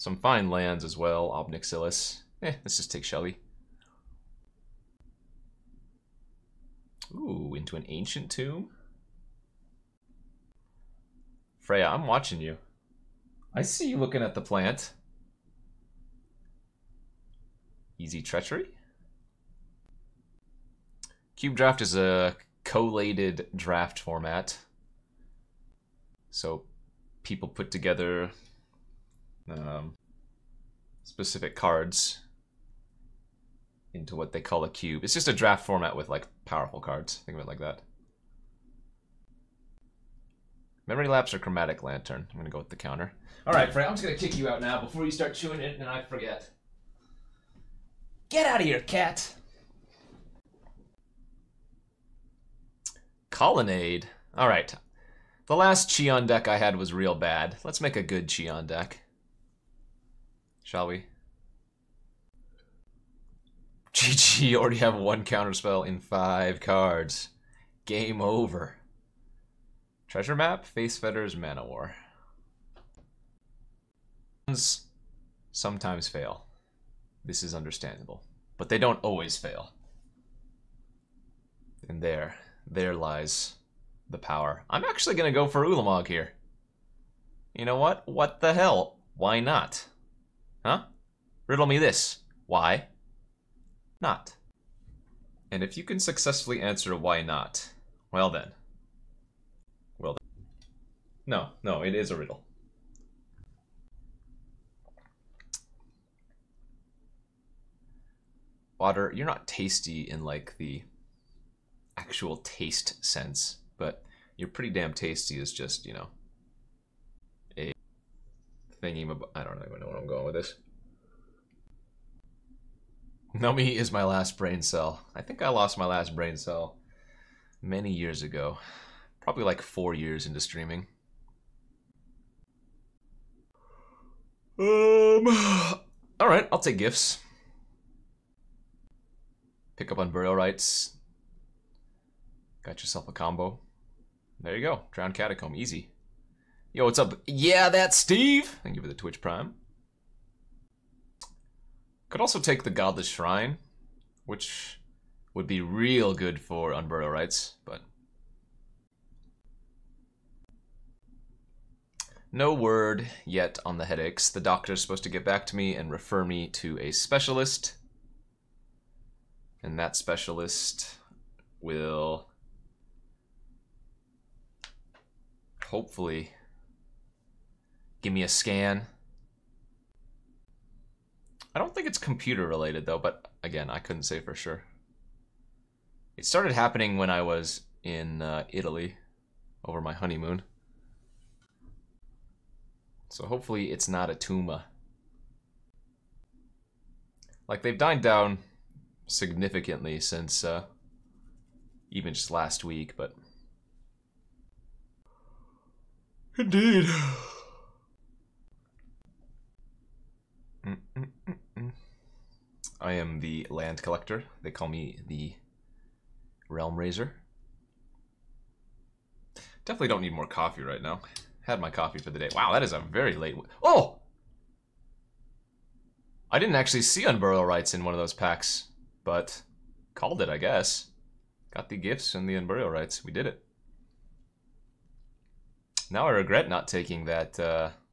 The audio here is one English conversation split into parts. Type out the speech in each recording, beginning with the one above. Some fine lands as well, Obnixilis. Let's just take Shelly. Ooh, into an Ancient Tomb? Freya, I'm watching you. I see you looking at the plant. Easy Treachery? Cube Draft is a collated draft format. So people put together specific cards into what they call a cube. It's just a draft format with like powerful cards. Think of it like that. Memory Lapse or Chromatic Lantern? I'm gonna go with the counter. Alright, Frank, I'm just gonna kick you out now before you start chewing it and I forget. Get out of here, cat! Colonnade. Alright. The last Chion deck I had was real bad. Let's make a good Chion deck. Shall we? GG, you already have one counterspell in 5 cards. Game over. Treasure Map, Face Fetters, Mana War. Sometimes fail. This is understandable. But they don't always fail. And there lies the power. I'm actually gonna go for Ulamog here. You know what? What the hell? Why not? Huh? Riddle me this. Why not? And if you can successfully answer why not, well then. Well then. No, it is a riddle. Water, you're not tasty in like the actual taste sense, but you're pretty damn tasty is just, you know, a thingy. I don't even know where I'm going with this. Nummy is my last brain cell. I think I lost my last brain cell many years ago. Probably like 4 years into streaming. Alright, I'll take Gifts. Pick up Unburial Rites. Got yourself a combo. There you go. Drowned Catacomb. Easy. Yo, what's up? Yeah, that's Steve! Thank you for the Twitch Prime. Could also take the Godless Shrine, which would be real good for Unburial Rites, but... No word yet on the headaches. The doctor's supposed to get back to me and refer me to a specialist. And that specialist will... hopefully give me a scan. I don't think it's computer related though, but again, I couldn't say for sure. It started happening when I was in Italy over my honeymoon. So hopefully it's not a tumor. Like they've died down significantly since even just last week, but indeed. I am the land collector. They call me the Realm Raiser. Definitely don't need more coffee right now. Had my coffee for the day. Wow, that is a very late... Oh! I didn't actually see Unburial Rites in one of those packs, but called it, I guess. Got the Gifts and the Unburial Rites. We did it. Now I regret not taking that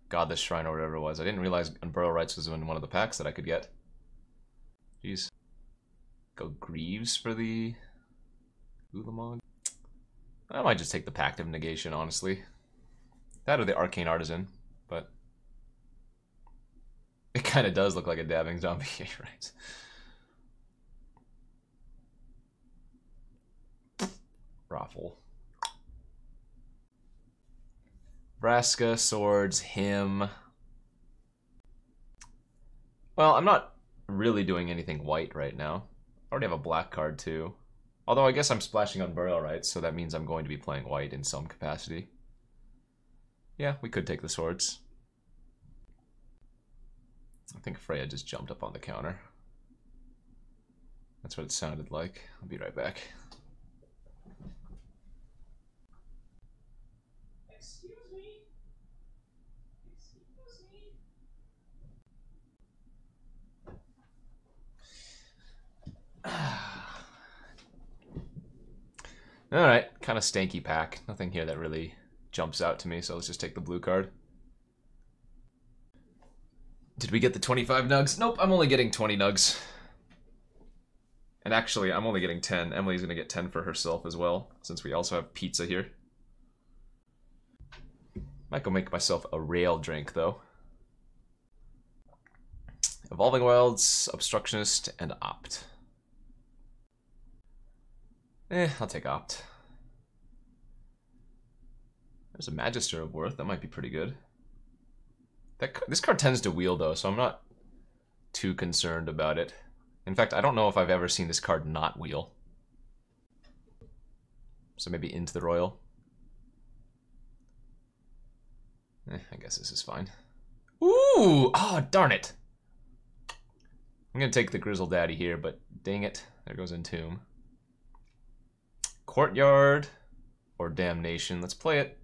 Godless Shrine or whatever it was. I didn't realize Unburial Rites was in one of the packs that I could get. Jeez. Go Greaves for the Ulamog. I might just take the Pact of Negation, honestly. That or the Arcane Artisan, but... It kind of does look like a dabbing zombie, right? Raffle. Vraska, Swords, him. Well, I'm not really doing anything white right now. I already have a black card too. Although I guess I'm splashing on Burial Rites, so that means I'm going to be playing white in some capacity. Yeah, we could take the Swords. I think Freya just jumped up on the counter. That's what it sounded like. I'll be right back. Alright, kind of stanky pack. Nothing here that really jumps out to me, so let's just take the blue card. Did we get the 25 nugs? Nope, I'm only getting 20 nugs. And actually, I'm only getting 10. Emily's going to get 10 for herself as well, since we also have pizza here. Might go make myself a rail drink, though. Evolving Wilds, Obstructionist, and Opt. I'll take Opt. There's a Magister of Worth, that might be pretty good. This card tends to wheel though, so I'm not too concerned about it. In fact, I don't know if I've ever seen this card not wheel. So maybe into the Royal. I guess this is fine. Ooh! Oh, darn it! I'm gonna take the Grizzle Daddy here, but dang it, there goes Entomb. Courtyard or Damnation. Let's play it.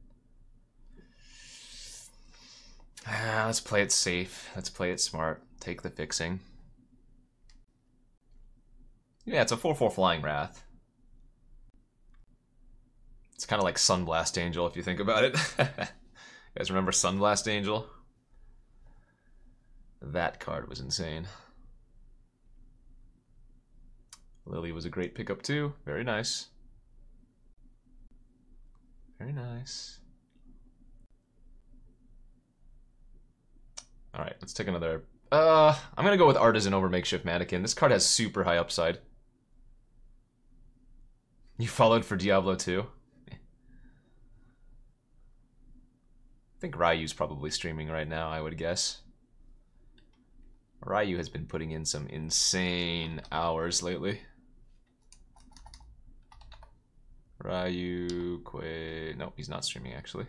Let's play it safe. Let's play it smart. Take the fixing. Yeah, it's a 4/4 Flying Wrath. It's kind of like Sunblast Angel if you think about it. You guys remember Sunblast Angel? That card was insane. Lily was a great pickup too. Very nice. Very nice. Alright, let's take another... I'm gonna go with Artisan over Makeshift Mannequin. This card has super high upside. You followed for Diablo 2? I think Ryu's probably streaming right now, I would guess. Ryu has been putting in some insane hours lately. Ryu, Quay... Nope, he's not streaming, actually.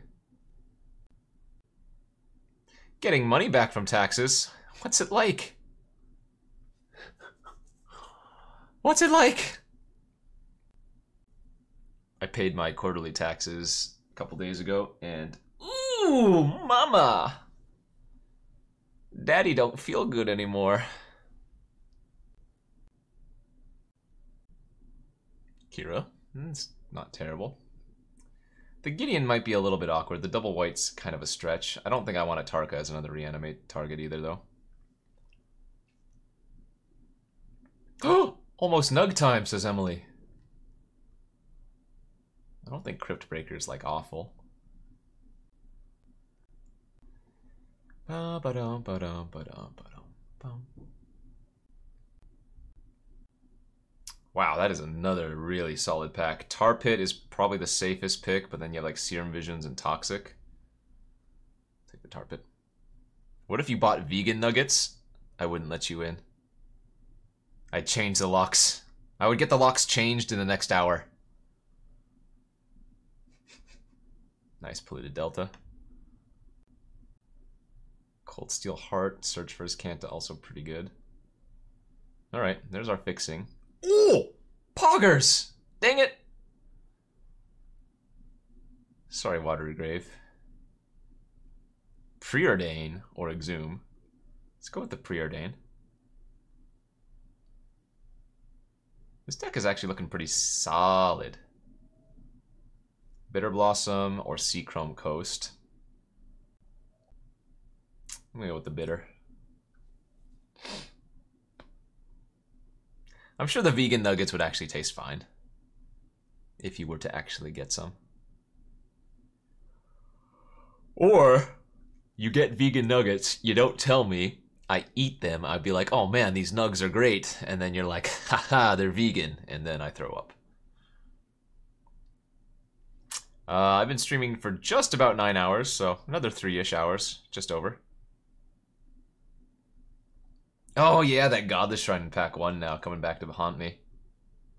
Getting money back from taxes? What's it like? What's it like? I paid my quarterly taxes a couple days ago, and... Ooh, mama! Daddy don't feel good anymore. Kira? It's not terrible. The Gideon might be a little bit awkward. The double white's kind of a stretch. I don't think I want a Tarka as another reanimate target either, though. Almost nug time, says Emily. I don't think Crypt Breaker's, like, awful. Wow, that is another really solid pack. Tar Pit is probably the safest pick, but then you have like Serum Visions and Toxic. Take the Tar Pit. What if you bought vegan nuggets? I wouldn't let you in. I'd change the locks. I would get the locks changed in the next hour. Nice Polluted Delta. Cold Steel Heart, Search for his Canta, also pretty good. Alright, there's our fixing. Ooh! Poggers! Dang it! Sorry, Watery Grave. Preordain or Exhume. Let's go with the Preordain. This deck is actually looking pretty solid. Bitter Blossom or Seachrome Coast. I'm gonna go with the Bitter. I'm sure the vegan nuggets would actually taste fine if you were to actually get some. Or you get vegan nuggets, you don't tell me, I eat them, I'd be like, oh man, these nugs are great, and then you're like, haha, they're vegan, and then I throw up. I've been streaming for just about 9 hours, so another 3-ish hours, just over. Oh yeah, that Godless Shrine in pack 1 now, coming back to haunt me.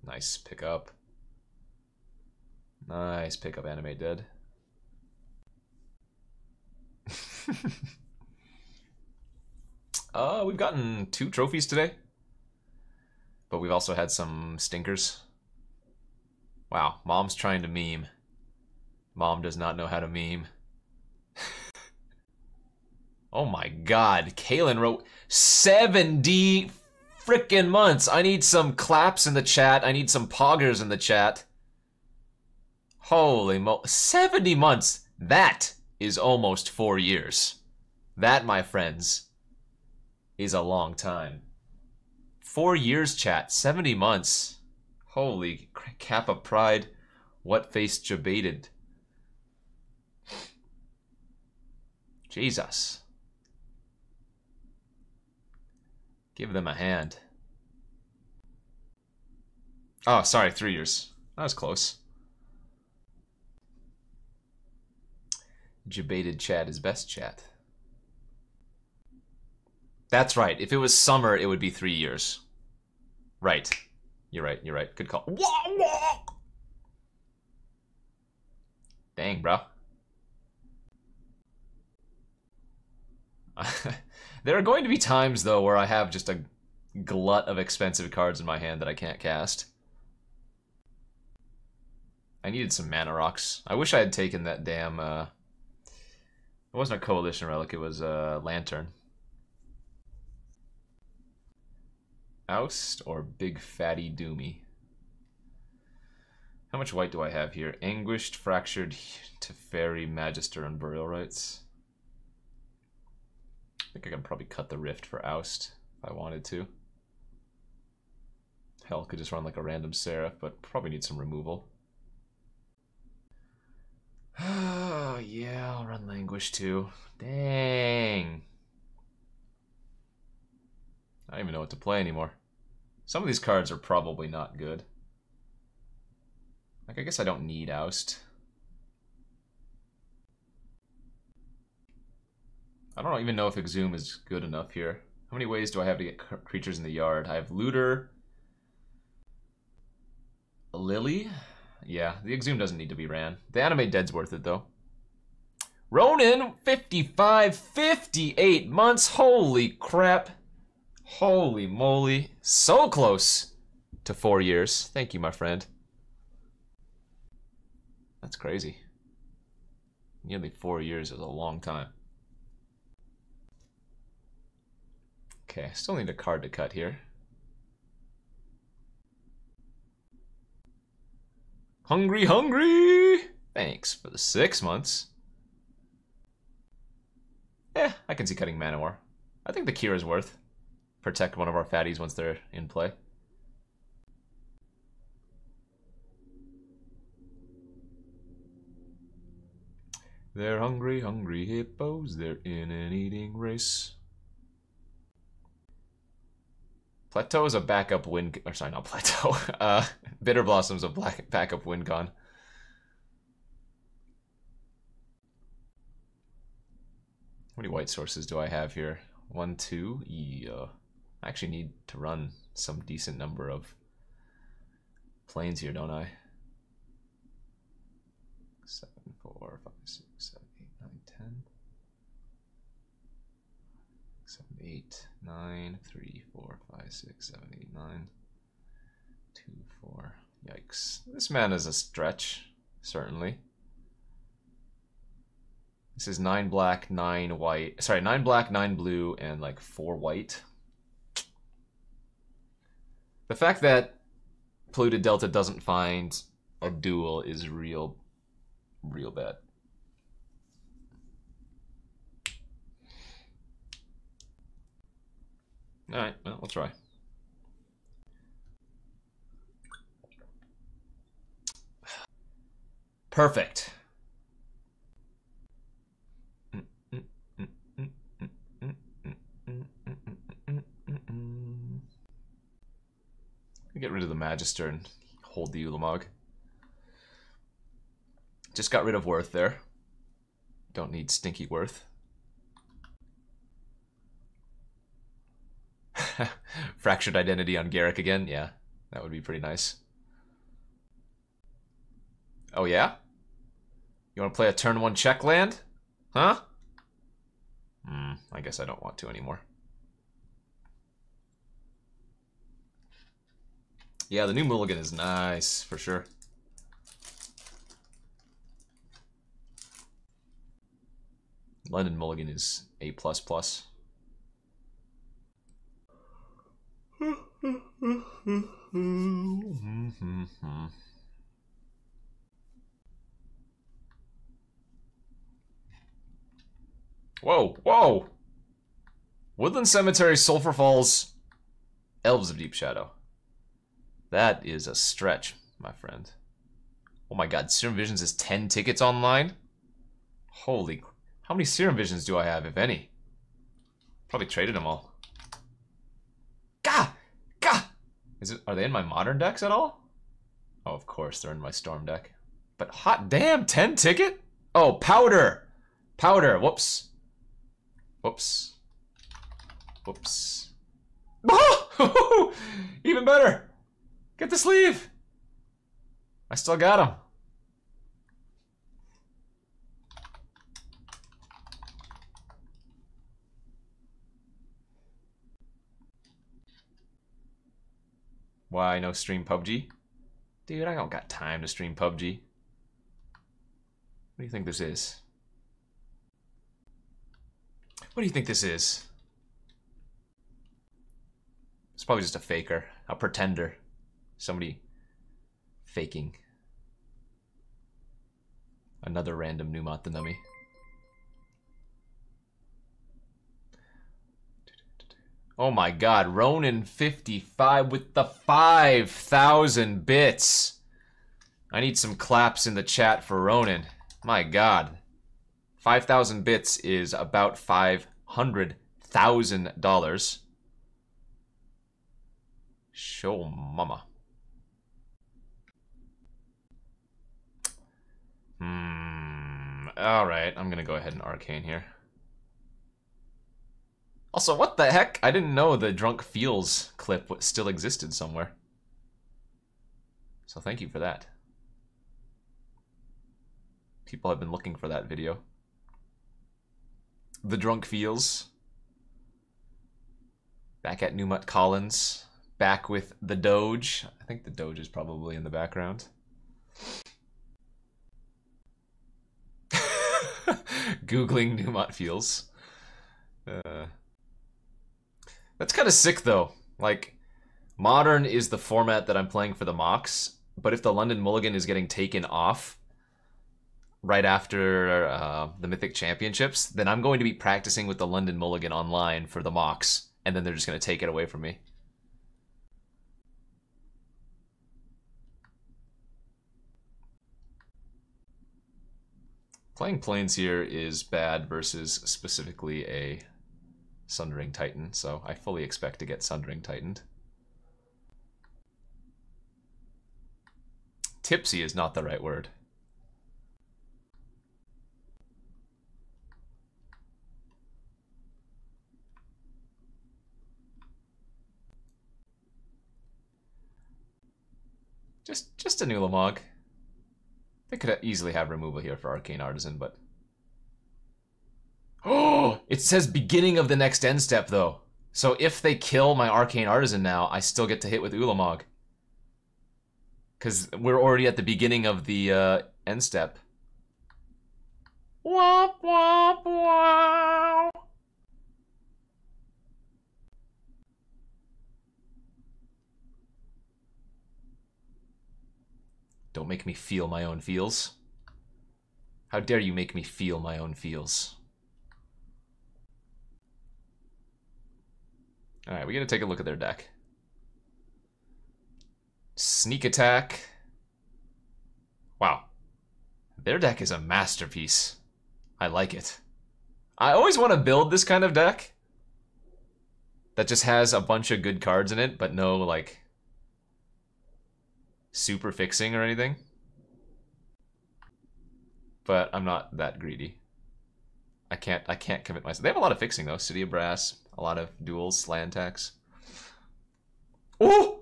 Nice pickup. Nice pickup, Anime Dead. We've gotten 2 trophies today. But we've also had some stinkers. Wow, Mom's trying to meme. Mom does not know how to meme. Oh my god, Kalen wrote 70 frickin' months. I need some claps in the chat. I need some poggers in the chat. Holy mo... 70 months! That is almost 4 years. That, my friends, is a long time. 4 years, chat. 70 months. Holy cap of pride. What face jebaited. Jesus. Give them a hand. Oh, sorry, 3 years. That was close. Jebaited chat is best chat. That's right. If it was summer, it would be 3 years. Right. You're right. You're right. Good call. Dang, bro. There are going to be times, though, where I have just a glut of expensive cards in my hand that I can't cast. I needed some mana rocks. I wish I had taken that damn... It wasn't a coalition relic, it was a lantern. Oust or Big Fatty Doomy? How much white do I have here? Anguished, Fractured, Teferi, Magister, and Burial Rites. I think I can probably cut the Rift for Oust if I wanted to. Hell, could just run like a random Seraph, but probably need some removal. Oh, yeah, I'll run Languish too. Dang. I don't even know what to play anymore. Some of these cards are probably not good. Like, I guess I don't need Oust. I don't even know if Exhume is good enough here. How many ways do I have to get creatures in the yard? I have Looter. Lily? Yeah, the Exhume doesn't need to be ran. The Animate Dead's worth it, though. Ronin, 55, 58 months. Holy crap. Holy moly. So close to 4 years. Thank you, my friend. That's crazy. Nearly 4 years is a long time. Okay, I still need a card to cut here. Hungry, hungry! Thanks for the 6 months. Eh, I can see cutting Manowar. I think the Kira's worth. Protect one of our fatties once they're in play. They're hungry, hungry hippos. They're in an eating race. Plateau is a backup wind... Or sorry, not Plateau. Bitter Blossom's a backup wind gun. How many white sources do I have here? 1, 2? Yeah. I actually need to run some decent number of planes here, don't I? 7, 4, 5, 6, 7, 8, 9, 10, 7, 8, 9, 3, 4, 5, 6, 7, 8, 9, 2, 4. Yikes. This man is a stretch, certainly. This is 9 black, 9 white. Sorry, 9 black, 9 blue, and like 4 white. The fact that Polluted Delta doesn't find a duel is real bad. Alright, well, we'll try. Perfect. Get rid of the Magister and hold the Ulamog. Just got rid of Worth there. Don't need stinky Worth. Fractured identity on Garrick again? Yeah, that would be pretty nice. Oh yeah? You want to play a turn 1 check land? Huh? I guess I don't want to anymore. Yeah, the new mulligan is nice, for sure. London mulligan is A++. Whoa, whoa! Woodland Cemetery, Sulphur Falls, Elves of Deep Shadow. That is a stretch, my friend. Oh my god, Serum Visions is 10 tickets online? Holy... How many Serum Visions do I have, if any? Probably traded them all. Gah! Gah! Is it, are they in my modern decks at all? Oh, of course, they're in my Storm deck. But hot damn, 10 ticket? Oh, Powder! Powder, whoops. Whoops. Whoops. Oh! Even better! Get the sleeve! I still got him. Why no stream PUBG? Dude, I don't got time to stream PUBG. What do you think this is? What do you think this is? It's probably just a faker, a pretender. Somebody faking. Another random new Matanami. Oh my god, Ronin55 with the 5,000 bits. I need some claps in the chat for Ronin. My god. 5,000 bits is about $500,000. Show mama. Alright, I'm gonna go ahead and arcane here. Also, what the heck? I didn't know the Drunk Feels clip still existed somewhere. So thank you for that. People have been looking for that video. The Drunk Feels. Back at Newmut Collins. Back with the Doge. I think the Doge is probably in the background. Googling Newmut Feels. That's kind of sick, though. Like, Modern is the format that I'm playing for the mocks, but if the London Mulligan is getting taken off right after the Mythic Championships, then I'm going to be practicing with the London Mulligan online for the mocks, and then they're just going to take it away from me. Playing Plains here is bad versus specifically a Sundering Titan, so I fully expect to get Sundering Titaned. Tipsy is not the right word. Just an Ulamog. They could easily have removal here for Arcane Artisan, but... Oh, it says beginning of the next end step, though. So if they kill my Arcane Artisan now, I still get to hit with Ulamog. Because we're already at the beginning of the end step. Womp womp wow! Don't make me feel my own feels. How dare you make me feel my own feels. Alright, we gotta take a look at their deck. Sneak Attack. Wow. Their deck is a masterpiece. I like it. I always want to build this kind of deck that just has a bunch of good cards in it, but no, like, super fixing or anything. But I'm not that greedy. I can't commit myself. They have a lot of fixing, though. City of Brass. A lot of duels, land tax. Ooh!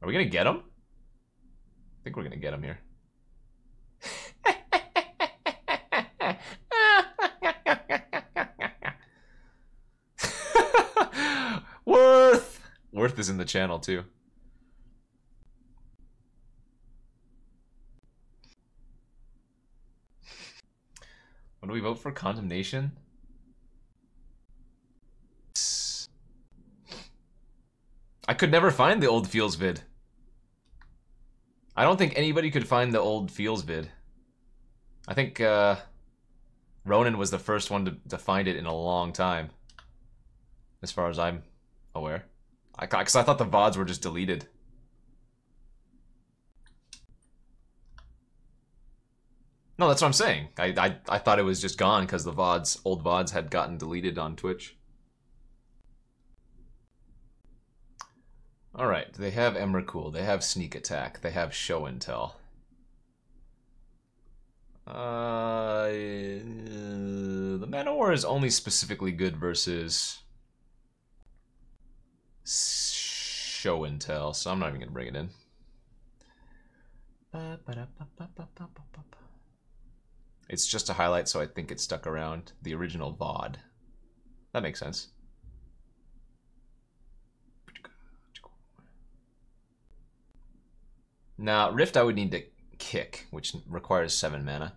Are we gonna get him? I think we're gonna get him here. Worth! Worth is in the channel, too. What do we vote for? Condemnation? I could never find the old Feels vid. I don't think anybody could find the old Feels vid. I think Ronan was the first one to find it in a long time, as far as I'm aware. Because I thought the VODs were just deleted. No, that's what I'm saying. I thought it was just gone because the VODs, old VODs had gotten deleted on Twitch. Alright, they have Emrakul, they have Sneak Attack, they have Show and Tell. The Manowar is only specifically good versus Show and Tell, so I'm not even going to bring it in. It's just a highlight, so I think it stuck around the original VOD. That makes sense. Now, Rift I would need to kick, which requires 7 mana.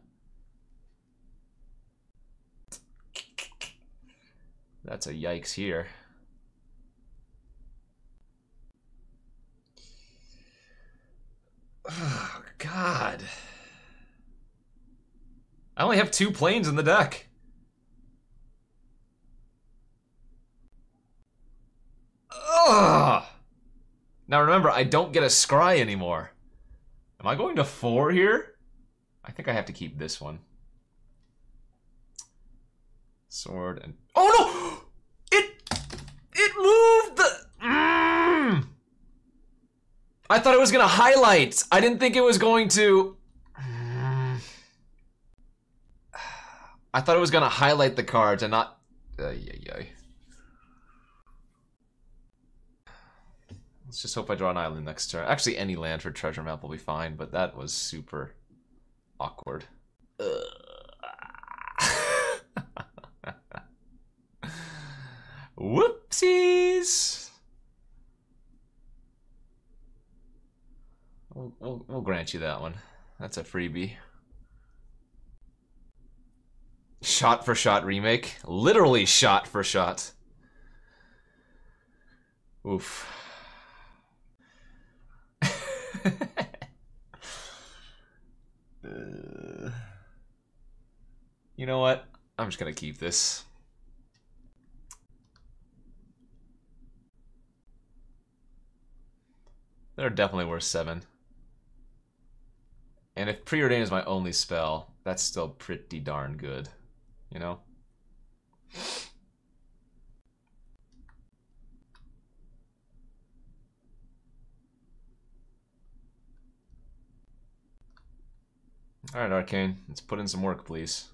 That's a yikes here. Oh, God. I only have 2 planes in the deck. Ugh. Now remember, I don't get a scry anymore. Am I going to 4 here? I think I have to keep this one. Sword and... Oh no! It moved the... Mm! I thought it was gonna highlight. I didn't think it was going to... I thought it was gonna highlight the cards and not... Let's just hope I draw an island next turn. Actually, any land for Treasure Map will be fine, but that was super awkward. Whoopsies! We'll grant you that one. That's a freebie. Shot for shot remake. Literally shot for shot. Oof. You know what? I'm just gonna keep this. They're definitely worth 7. And if Preordain is my only spell, that's still pretty darn good. You know? Alright, Arcane, let's put in some work, please.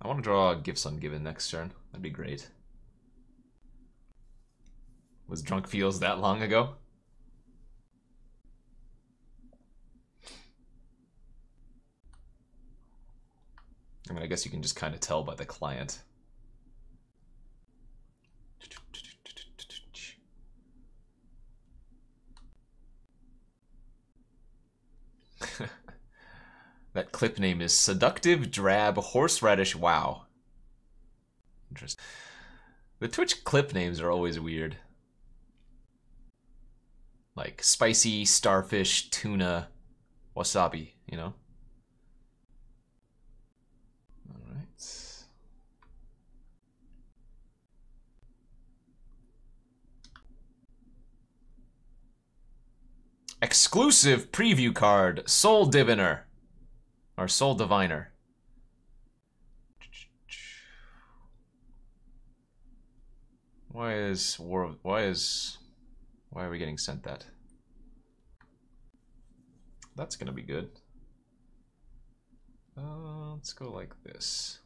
I want to draw Gifts Ungiven next turn. That'd be great. Was Drunk Feels that long ago? I mean, I guess you can just kind of tell by the client. That clip name is Seductive Drab Horseradish Wow. Interesting. The Twitch clip names are always weird. Like Spicy Starfish Tuna Wasabi, you know? Exclusive preview card, Soul Diviner. Or Soul Diviner. Why are we getting sent that? That's gonna be good. Let's go like this.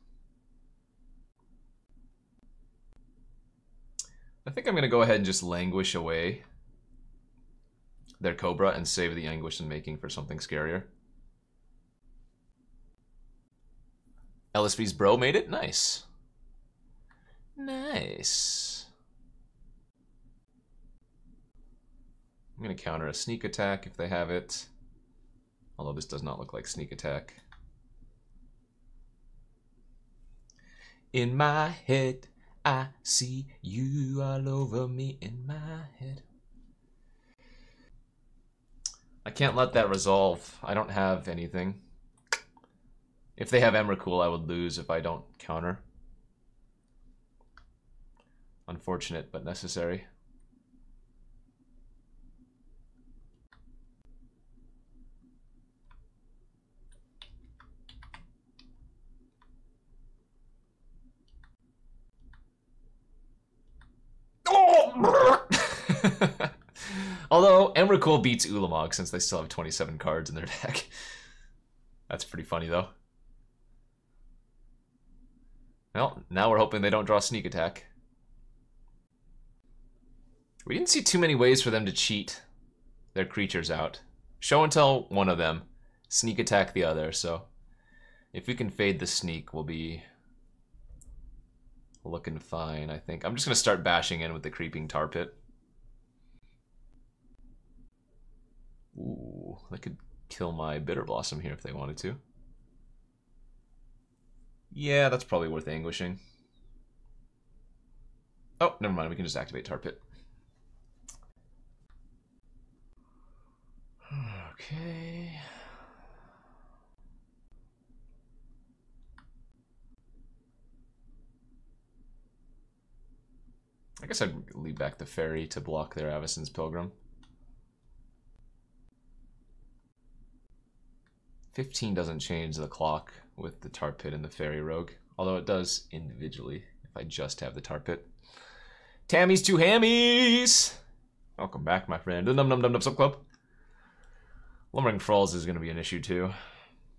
I think I'm gonna go ahead and just languish away their Cobra and save the anguish in making for something scarier. LSV's bro made it? Nice. Nice. I'm gonna counter a sneak attack if they have it. Although this does not look like sneak attack. in my head. I see you all over me in my head. I can't let that resolve. I don't have anything. If they have Emrakul, I would lose if I don't counter. Unfortunate, but necessary. Oh! Although, Emrakul beats Ulamog since they still have 27 cards in their deck. That's pretty funny, though. Well, now we're hoping they don't draw Sneak Attack. We didn't see too many ways for them to cheat their creatures out. Show and Tell, one of them. Sneak Attack, the other. So if we can fade the Sneak, we'll be looking fine, I think. I'm just going to start bashing in with the Creeping Tar Pit. Ooh, they could kill my Bitter Blossom here if they wanted to. Yeah, that's probably worth Anguishing. Oh, never mind. We can just activate Tar Pit. Okay. I guess I'd leave back the Teferi to block their Avacyn's Pilgrim. 15 doesn't change the clock with the Tar Pit and the Teferi Rogue, although it does individually if I just have the Tar Pit. Tammy's Two Hammies! Welcome back, my friend. The Num Sub Club. Lumbering Thralls is going to be an issue, too.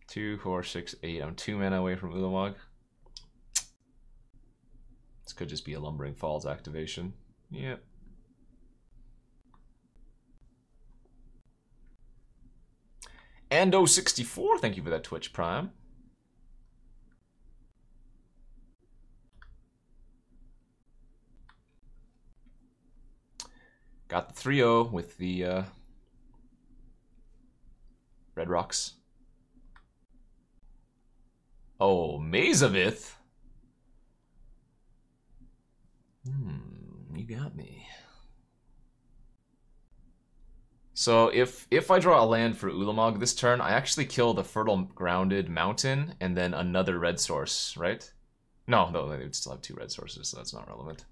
2, 4, 6, 8. I'm 2 mana away from Ulamog. This could just be a Lumbering Falls activation. Yep. Ando64, thank you for that Twitch Prime. Got the 3-0 with the Red Rocks. Oh, Mazavith. You got me. So if I draw a land for Ulamog this turn, I actually kill the Fertile Grounded Mountain and then another red source, right? No, they would still have 2 red sources, so that's not relevant.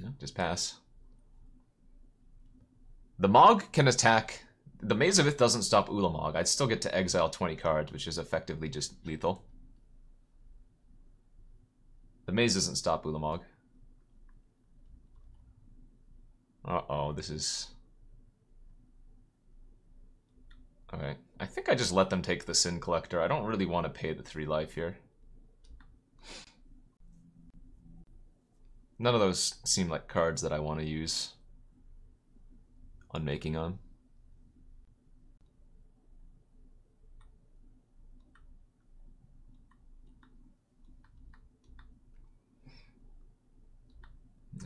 No, just pass. The Mog can attack. The Mazavith doesn't stop Ulamog. I'd still get to exile 20 cards, which is effectively just lethal. The Maze doesn't stop Ulamog. Uh-oh, this is... Alright, I think I just let them take the Sin Collector. I don't really want to pay the 3 life here. None of those seem like cards that I want to use Unmaking on.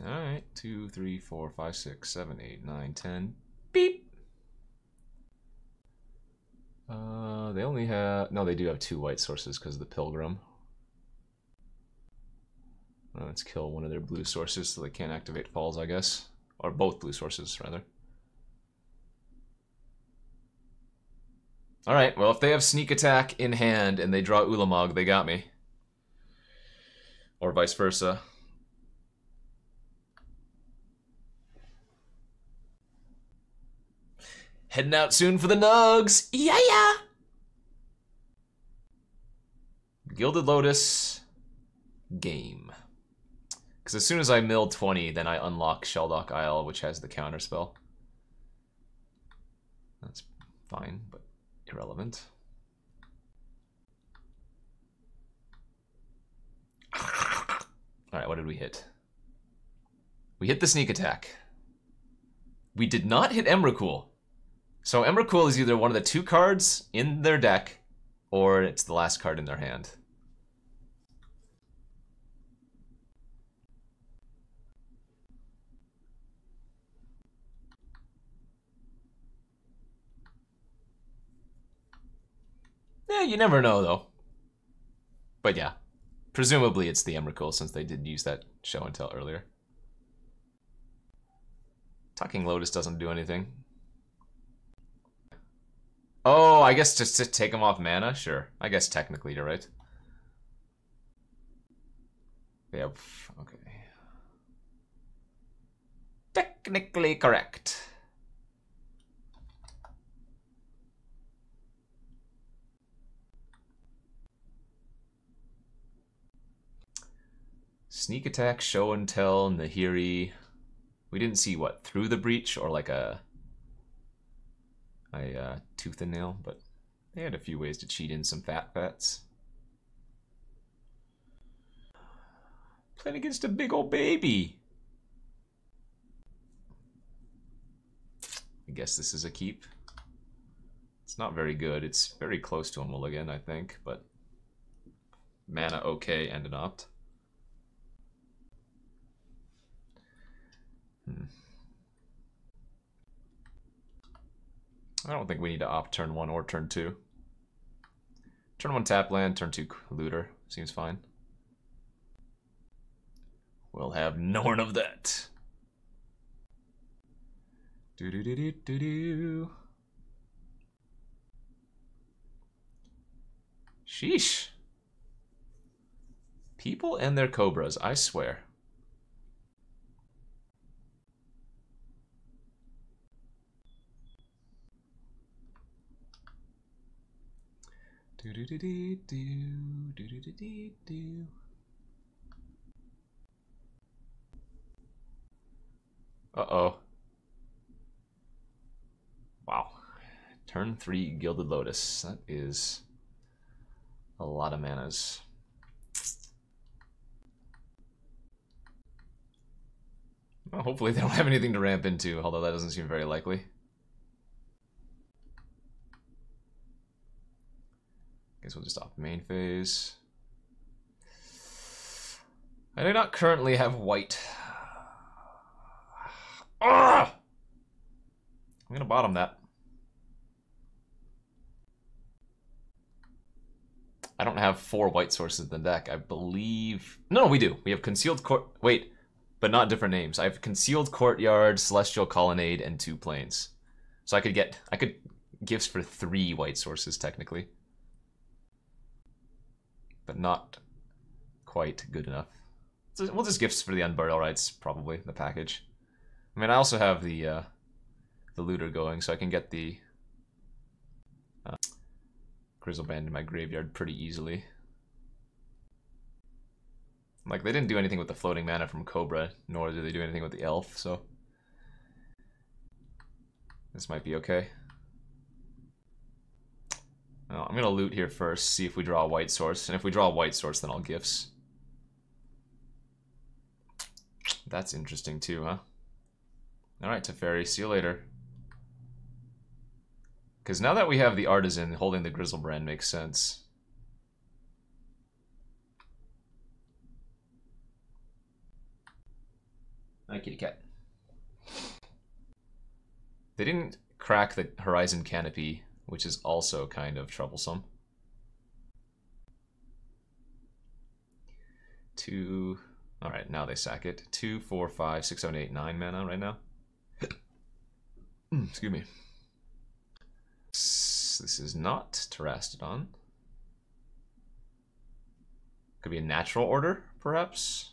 Alright, 2, 3, 4, 5, 6, 7, 8, 9, 10. Beep! They only have... No, they do have 2 white sources because of the Pilgrim. Let's kill one of their blue sources so they can't activate Falls, I guess. Or both blue sources, rather. Alright, well, if they have Sneak Attack in hand and they draw Ulamog, they got me. Or vice versa. Heading out soon for the Nugs! Yeah! Gilded Lotus. Game. Because as soon as I mill 20, then I unlock Sheldock Isle, which has the counter spell. That's fine, but irrelevant. Alright, what did we hit? We hit the Sneak Attack. We did not hit Emrakul. So Emrakul is either one of the 2 cards in their deck, or it's the last card in their hand. Yeah, you never know, though. But yeah, presumably it's the Emrakul, since they did use that show and tell earlier. Talking Lotus doesn't do anything. Oh, I guess just to take him off mana? Sure. I guess technically you're right. Yeah, okay. Technically correct. Sneak Attack, Show and Tell, Nahiri. We didn't see what, Through the Breach or like a Tooth and Nail, but they had a few ways to cheat in some fats. Playing against a big old baby. I guess this is a keep. It's not very good. It's very close to a mulligan, I think, but mana okay and an opt. I don't think we need to opt turn 1 or turn 2. Turn 1 tap land, turn 2 looter. Seems fine. We'll have none of that. Do-do-do-do-do-do. Sheesh. People and their cobras, I swear. Do-do-do-do-do-do-do-do-do. Uh-oh. Wow. Turn 3 Gilded Lotus. That is a lot of manas. Well, hopefully they don't have anything to ramp into, although that doesn't seem very likely. Guess we'll just opt main phase. I do not currently have white. Ugh! I'm gonna bottom that. I don't have 4 white sources in the deck, I believe. No, we do. We have Concealed Court. Wait, but not different names. I have Concealed Courtyard, Celestial Colonnade, and 2 planes. So I could gifts for 3 white sources technically, but not quite good enough. So we'll just gifts for the Unburial Rites probably the package. I mean, I also have the looter going, so I can get the Griselbrand in my graveyard pretty easily. Like, they didn't do anything with the floating mana from Cobra, nor did they do anything with the elf, so this might be okay. Well, I'm gonna loot here first, see if we draw a white source, and if we draw a white source, then I'll gifts. That's interesting too, huh? Alright, Teferi, see you later. Because now that we have the Artisan, holding the Griselbrand makes sense. Hi, kitty cat. They didn't crack the Horizon Canopy, which is also kind of troublesome. 2... Alright, now they sack it. 2, 4, 5, 6, 7, 8, 9 mana right now. Excuse me. This is not Terastodon. Could be a natural order, perhaps?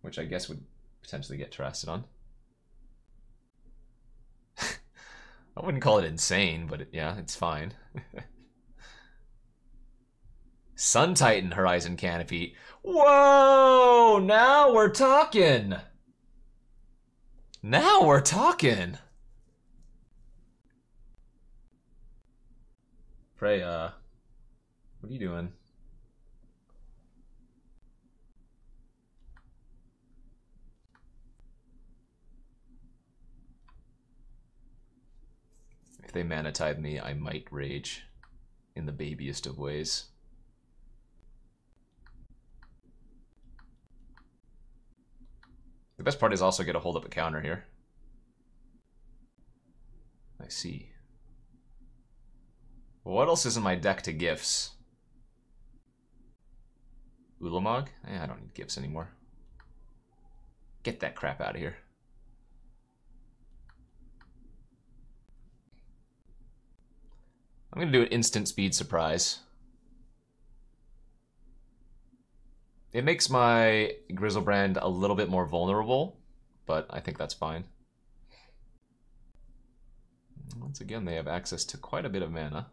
Which I guess would potentially get Terastodon. I wouldn't call it insane, but yeah, it's fine. Sun Titan Horizon Canopy. Whoa! Now we're talking! Now we're talking! Freya, what are you doing? If they mana tithe me, I might rage in the babiest of ways. The best part is also get a hold up a counter here. I see. What else is in my deck to gifts? Ulamog? Eh, I don't need gifts anymore. Get that crap out of here. I'm gonna do an instant speed surprise. It makes my Griselbrand a little bit more vulnerable, but I think that's fine. Once again, they have access to quite a bit of mana.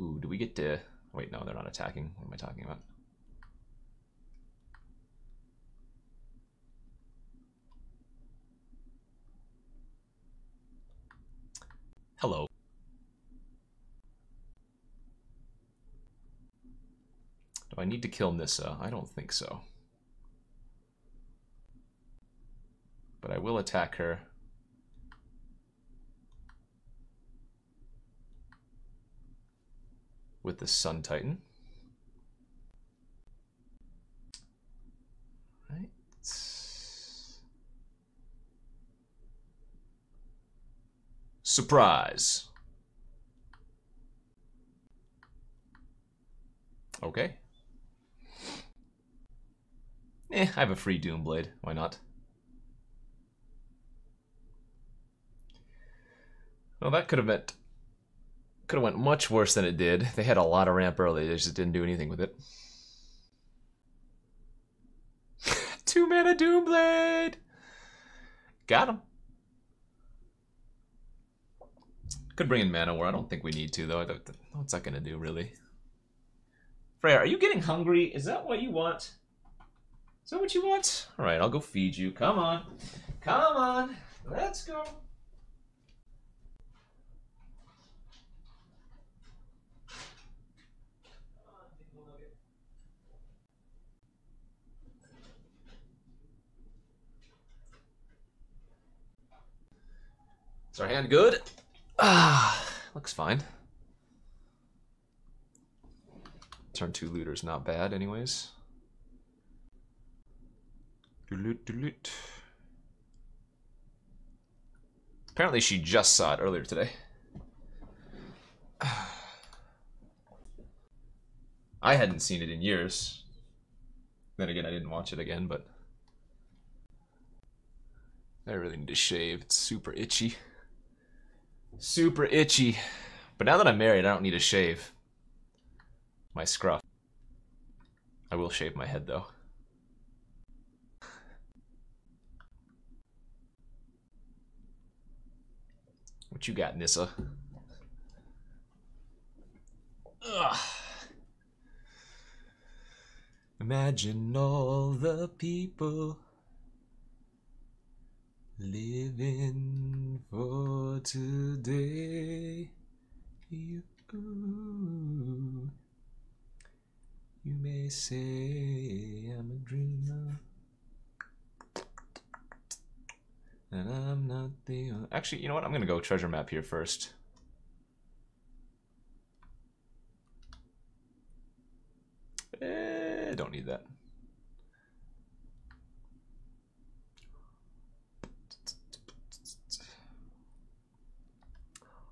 Ooh, do we get to... Wait, no, they're not attacking. What am I talking about? Hello. Do I need to kill Nissa? I don't think so. But I will attack her. With the Sun Titan. Right. Surprise. Okay. Eh, I have a free Doomblade. Why not? Well, that could have went much worse than it did. They had a lot of ramp early. They just didn't do anything with it. 2 mana Doomblade. Got him. Could bring in mana where I don't think we need to though. What's that gonna do really? Freya, are you getting hungry? Is that what you want? Is that what you want? All right, I'll go feed you. Come on, come on. Let's go. Is our hand good? Ah, looks fine. Turn 2 Looter's not bad anyways. Do-loot. Apparently she just saw it earlier today. I hadn't seen it in years. Then again, I didn't watch it again, but... I really need to shave, it's super itchy. Super itchy. But now that I'm married, I don't need to shave my scruff. I will shave my head, though. What you got, Nissa? Ugh. Imagine all the people living for today. You may say I'm a dreamer, and I'm not the only... Actually, you know what? I'm gonna go treasure map here first. Don't need that.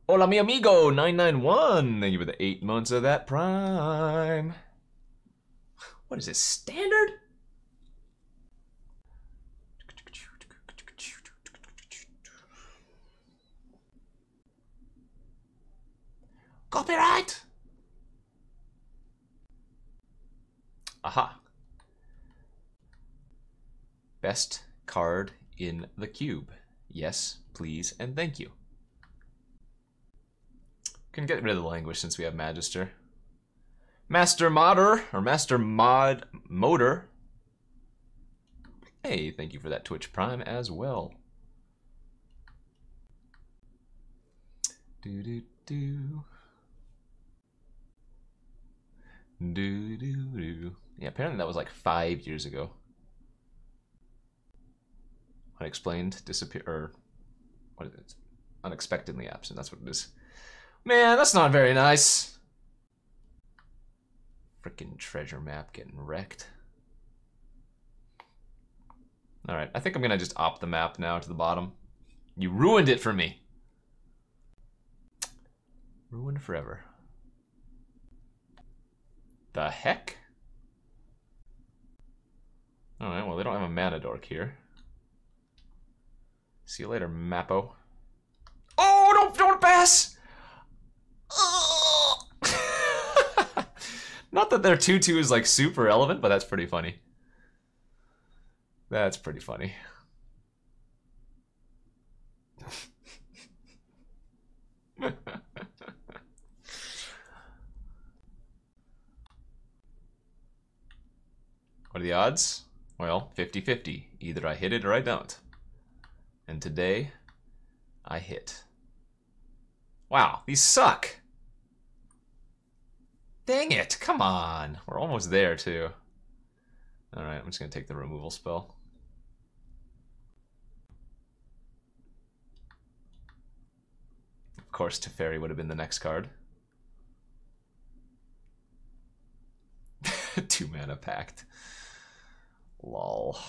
Hola, mi amigo, 991. Thank you for the 8 months of that Prime. What is this, standard? Copyright! Aha. Best card in the cube. Yes, please, and thank you. Can get rid of the language since we have Magister. Master Modder, or Master Mod Motor. Hey, thank you for that Twitch Prime as well. Yeah, apparently that was like 5 years ago. Unexplained, disappear, or what is it? Unexpectedly absent, that's what it is. Man, that's not very nice. Frickin' treasure map getting wrecked. Alright, I think I'm gonna just opt the map now to the bottom. You ruined it for me! Ruined forever. The heck? Alright, well, they don't have a mana dork here. See you later, Mappo. Oh, don't pass! Not that their 2-2 is, like, super relevant, but that's pretty funny. That's pretty funny. What are the odds? Well, 50-50. Either I hit it or I don't. And today, I hit. Wow, these suck! Dang it, come on! We're almost there, too. Alright, I'm just gonna take the removal spell. Of course, Teferi would have been the next card. 2 mana pact. Lol. How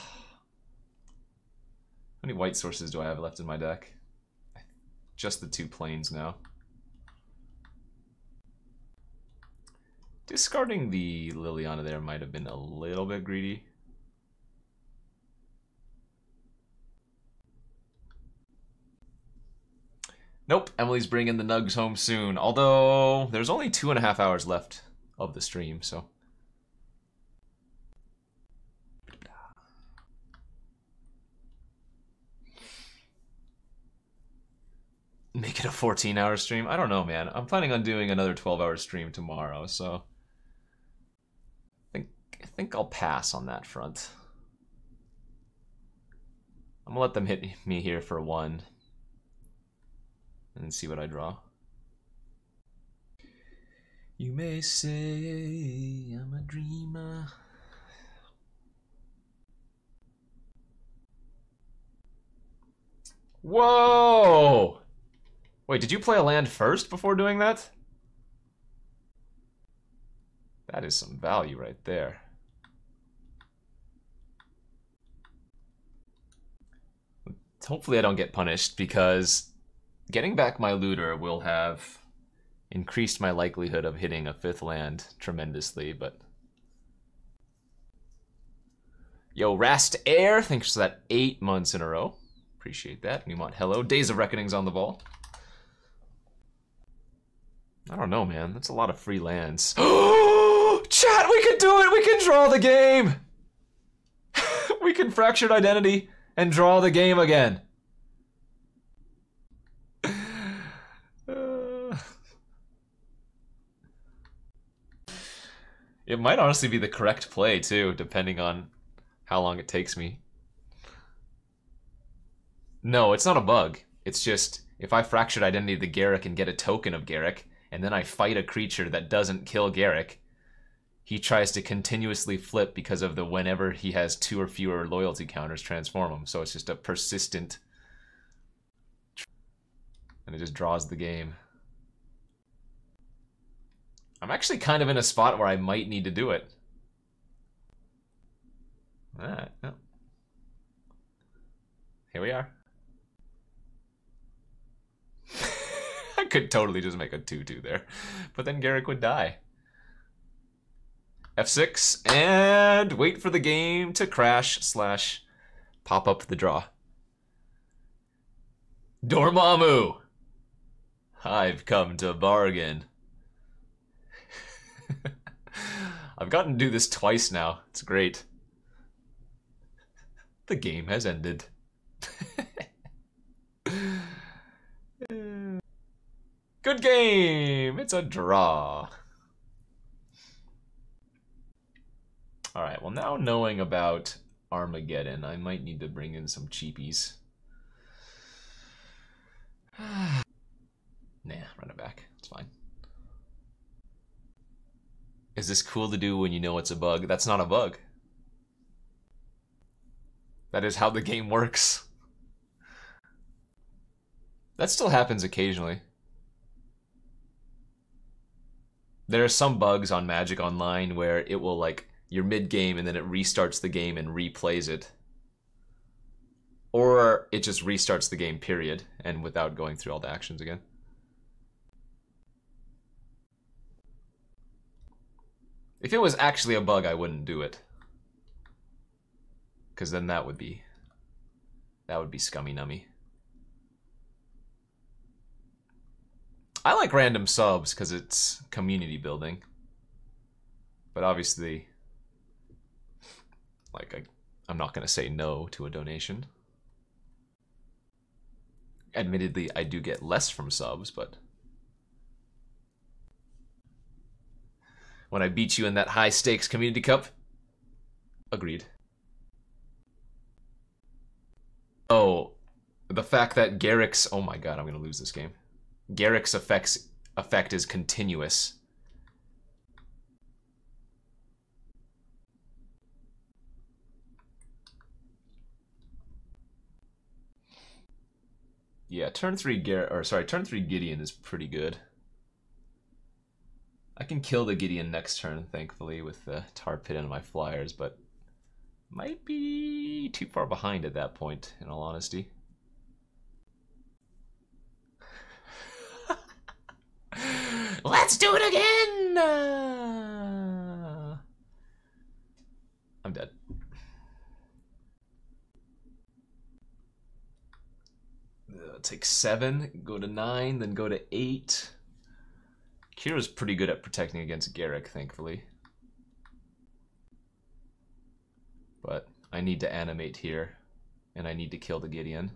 many white sources do I have left in my deck? Just the 2 planes now. Discarding the Liliana there might have been a little bit greedy. Nope, Emily's bringing the nugs home soon, although there's only 2.5 hours left of the stream, so... Make it a 14-hour stream? I don't know, man. I'm planning on doing another 12-hour stream tomorrow, so... I think I'll pass on that front. I'm gonna let them hit me here for 1. And see what I draw. You may say I'm a dreamer. Whoa! Wait, did you play a land first before doing that? That is some value right there. Hopefully I don't get punished, because getting back my looter will have increased my likelihood of hitting a 5th land tremendously, but... Yo, Rast Air, thanks for that 8 months in a row. Appreciate that. Newmont, hello. Days of Reckoning's on the ball. I don't know, man. That's a lot of free lands. Chat, we can do it! We can draw the game! We can Fractured Identity and draw the game again. It might honestly be the correct play, too, depending on how long it takes me. No, it's not a bug. It's just, if I Fractured Identity to Garrick and get a token of Garrick, and then I fight a creature that doesn't kill Garrick, he tries to continuously flip because of the whenever he has 2 or fewer loyalty counters, transform him. So it's just a persistent... And it just draws the game. I'm actually kind of in a spot where I might need to do it. Alright, no. Here we are. I could totally just make a 2-2 there, but then Garrick would die. F6, and wait for the game to crash / pop up the draw. Dormammu! I've come to bargain. I've gotten to do this twice now. It's great. The game has ended. Good game! It's a draw. Alright, well, now knowing about Armageddon, I might need to bring in some cheapies. Nah, run it back. It's fine. Is this cool to do when you know it's a bug? That's not a bug. That is how the game works. That still happens occasionally. There are some bugs on Magic Online where it will, like, you're mid-game and then it restarts the game and replays it. Or it just restarts the game, period, and without going through all the actions again. If it was actually a bug, I wouldn't do it. Because then that would be scummy-nummy. I like random subs because it's community building. But obviously, like, I'm not going to say no to a donation. Admittedly, I do get less from subs, but when I beat you in that high-stakes community cup, agreed. Oh, the fact that Garrick's... Oh my god, I'm going to lose this game. Garrick's effect is continuous. Yeah, turn three Gideon is pretty good. I can kill the Gideon next turn, thankfully, with the Tar Pit and my flyers, but might be too far behind at that point, in all honesty. Let's do it again! I'm dead. Take 7, go to 9, then go to 8. Kira's pretty good at protecting against Garrick, thankfully. But I need to animate here, and I need to kill the Gideon.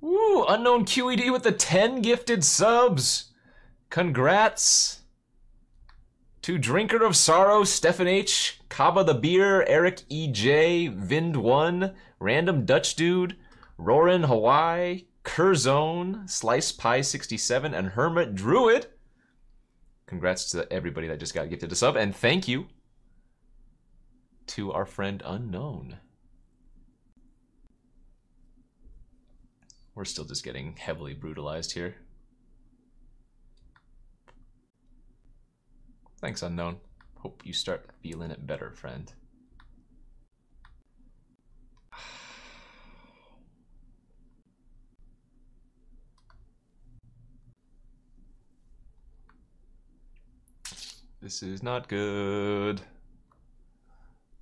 Woo! Unknown QED with the 10 gifted subs! Congrats! To Drinker of Sorrow, Stefan H, Kaba the Beer, Eric EJ, Vind1, Random Dutch Dude, Rorin Hawaii, Curzone, Slice Pie 67, and Hermit Druid. Congrats to everybody that just got gifted a sub, and thank you to our friend Unknown. We're still just getting heavily brutalized here. Thanks, Unknown. Hope you start feeling it better, friend. This is not good.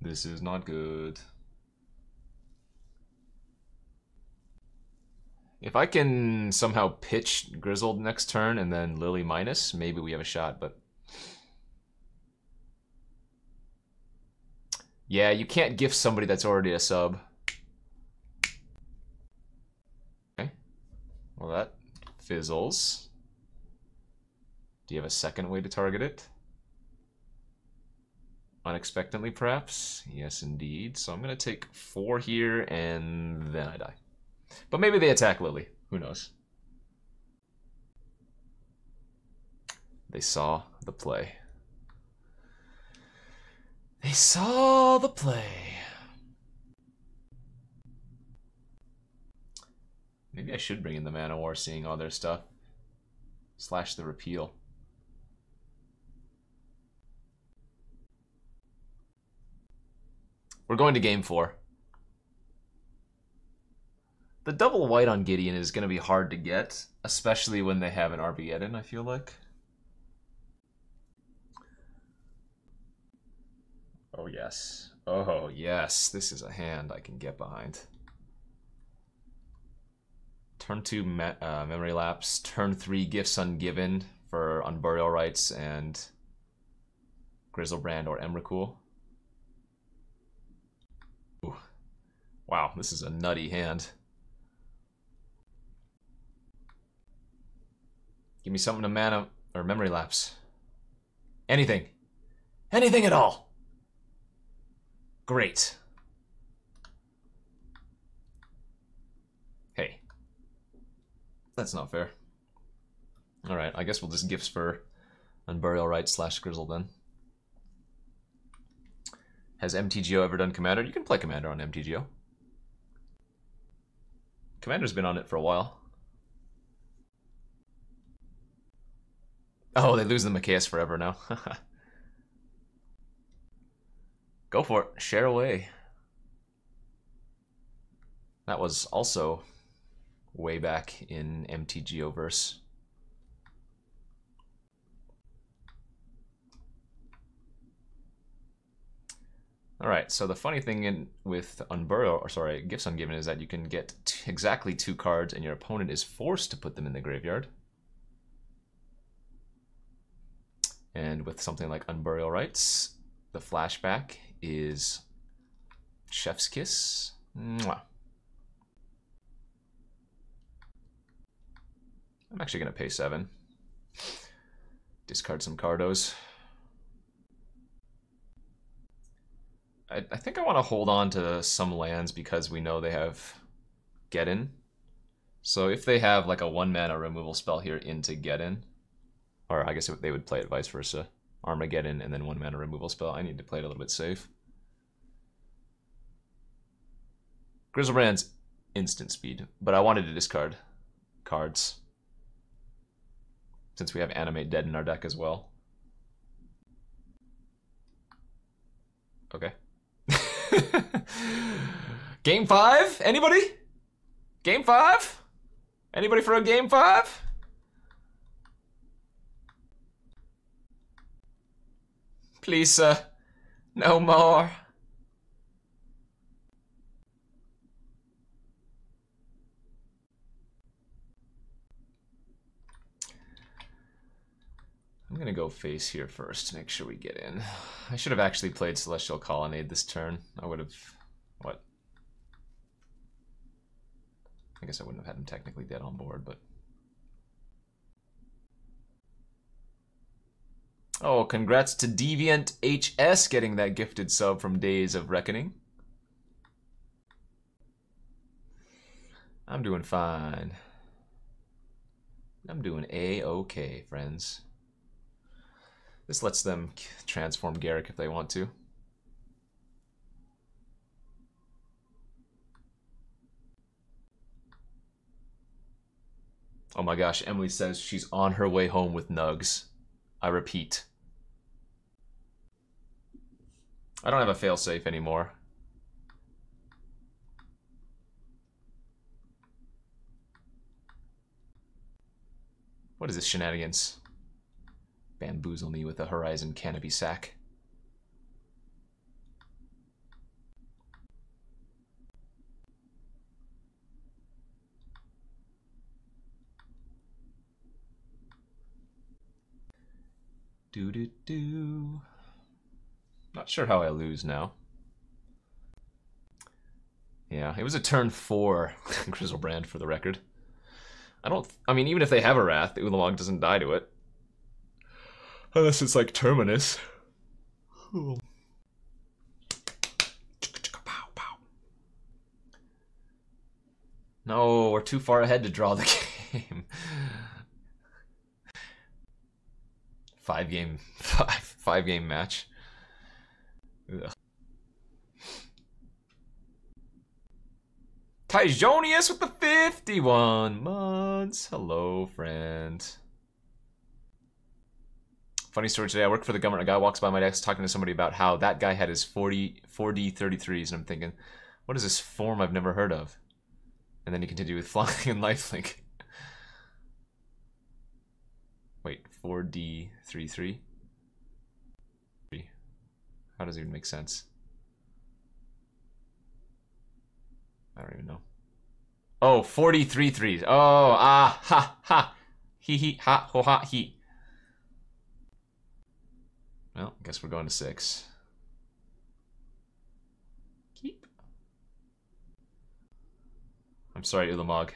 This is not good. If I can somehow pitch Grizzled next turn and then Lily minus, maybe we have a shot, but... Yeah, you can't gift somebody that's already a sub. Okay. Well, that fizzles. Do you have a second way to target it? Unexpectedly, perhaps? Yes, indeed. So I'm going to take 4 here, and then I die. But maybe they attack Lily. Who knows? They saw the play. They saw the play. Maybe I should bring in the Man of War, seeing all their stuff. Slash the repeal. We're going to game 4. The double white on Gideon is going to be hard to get, especially when they have an Armageddon, I feel like. Oh yes. Oh yes, this is a hand I can get behind. Turn 2 Memory Lapse, turn 3 Gifts Ungiven for Unburial Rites and Griselbrand or Emrakul. Ooh. Wow, this is a nutty hand. Give me something to mana or Memory Lapse. Anything. Anything at all. Great. Hey. That's not fair. Alright, I guess we'll just gifts for Unburial Rites slash Grizzle then. Has MTGO ever done Commander? You can play Commander on MTGO. Commander's been on it for a while. Oh, they lose the Machias forever now. Go for it. Share away. That was also way back in MTGOverse. All right, so the funny thing with Unburial, or sorry, Gifts Ungiven, is that you can get exactly 2 cards and your opponent is forced to put them in the graveyard. And with something like Unburial Rites, the flashback is Chef's Kiss. Mwah. I'm actually going to pay 7. Discard some cardos. I think I want to hold on to some lands because we know they have Geddon. So if they have like a 1-mana removal spell here into Geddon, or I guess they would play it vice versa. Armageddon and then 1-mana removal spell. I need to play it a little bit safe. Griselbrand's instant speed, but I wanted to discard cards since we have Animate Dead in our deck as well. Okay. Game 5? Anybody? Game 5? Anybody for a Game 5? Please, sir. No more. I'm gonna go face here first to make sure we get in. I should have actually played Celestial Colonnade this turn. I would have... what? I guess I wouldn't have had him technically dead on board, but... oh, congrats to Deviant HS getting that gifted sub from Days of Reckoning. I'm doing fine. I'm doing A-okay, friends. This lets them transform Garrick if they want to. Oh my gosh, Emily says she's on her way home with Nugs. I repeat. I don't have a failsafe anymore. What is this shenanigans? Bamboozle me with a Horizon Canopy sack. Do do do. Not sure how I lose now. Yeah, it was a turn 4 Griselbrand for the record. I mean, even if they have a Wrath, Ulamog doesn't die to it. Unless it's like Terminus. Cool. No, we're too far ahead to draw the game. 5-game match. Ugh. Tyjonius with the 51 months. Hello, friend. Funny story today, I work for the government, a guy walks by my desk talking to somebody about how that guy had his 4D 33s, and I'm thinking, what is this form I've never heard of? And then he continued with Flying and Lifelink. Wait, 4D 33? How does it even make sense? I don't even know. Oh, 43 threes. Oh, ah, ha, ha. He, ha, ho, ha, he. Well, I guess we're going to 6. Keep. I'm sorry, Ulamog.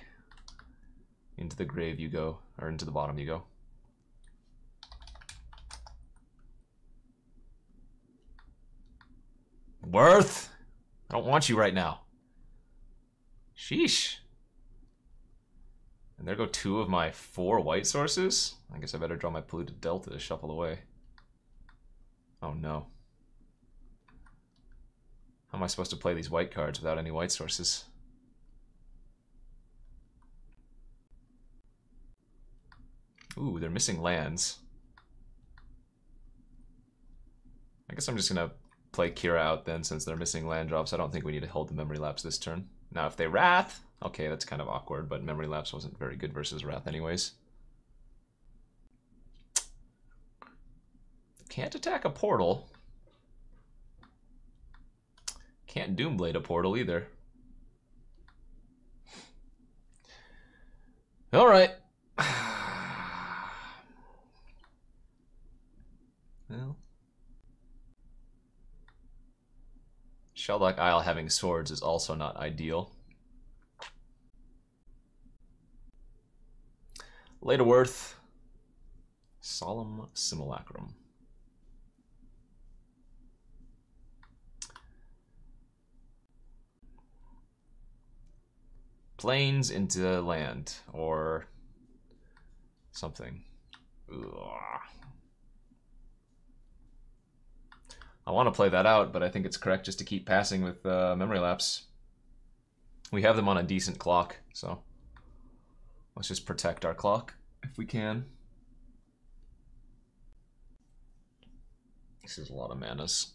Into the grave you go, or into the bottom you go. Worth! I don't want you right now. Sheesh. And there go 2 of my 4 white sources. I guess I better draw my Polluted Delta to shuffle away. Oh no. How am I supposed to play these white cards without any white sources? Ooh, they're missing lands. I guess I'm just gonna play Kira out then since they're missing land drops. I don't think we need to hold the Memory Lapse this turn. Now if they Wrath, Okay, that's kind of awkward, but Memory Lapse wasn't very good versus Wrath anyways. Can't attack a portal. Can't Doomblade a portal either. All right. Well, Sheldock Isle having swords is also not ideal. Lederworth, Solemn Simulacrum. Plains into land, or something. Ugh. I want to play that out, but I think it's correct just to keep passing with Memory Lapse. We have them on a decent clock, so let's just protect our clock if we can. This is a lot of manas.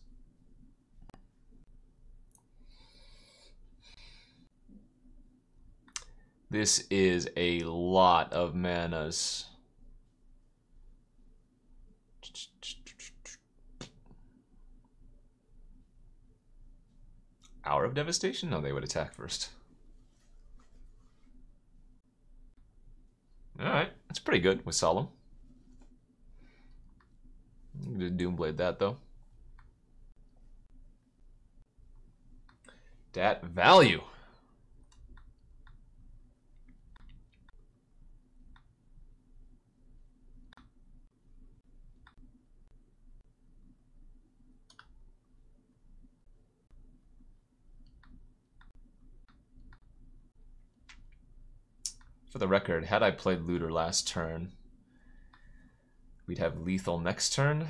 This is a lot of manas. Hour of Devastation? No, they would attack first. Alright, that's pretty good with Solemn. I'm gonna Doomblade that though. Dat value! For the record, had I played Looter last turn, we'd have lethal next turn.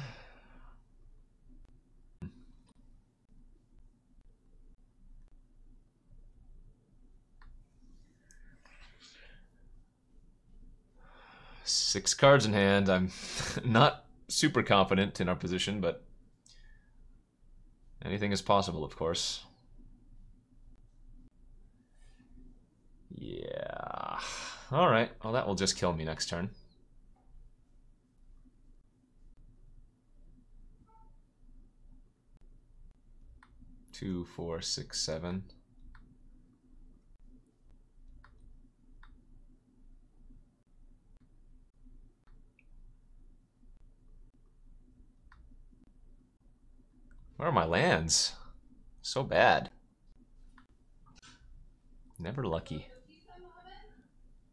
Six cards in hand. I'm not super confident in our position, but anything is possible, of course. Yeah. All right, well, that will just kill me next turn. Two, four, six, seven. Where are my lands? So bad. Never lucky.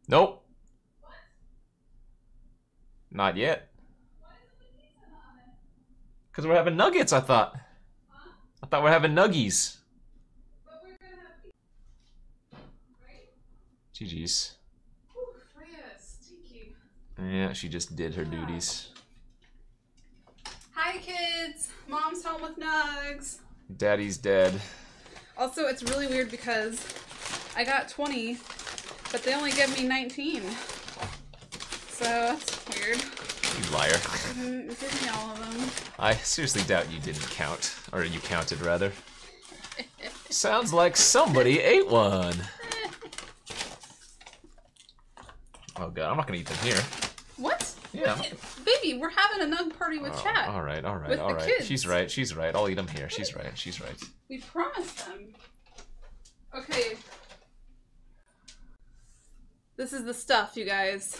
Nope. What? Not yet. Because we're having nuggets, I thought. Huh? I thought we're having nuggies. But we're gonna have pizza, right? GG's. Ooh, Freya, stinky. Yeah, she just did her duties. Hi, kids. Mom's home with nugs. Daddy's dead. Also, it's really weird because I got 20. But they only give me 19. So, that's weird. You liar. It gives me all of them. I seriously doubt you didn't count. Or you counted, rather. Sounds like somebody ate one. Oh god, I'm not gonna eat them here. What? Yeah. Baby, we're having a nug party with chat. Alright, alright, alright. She's right, she's right. I'll eat them here. She's right, she's right. We promised them. Okay. This is the stuff, you guys.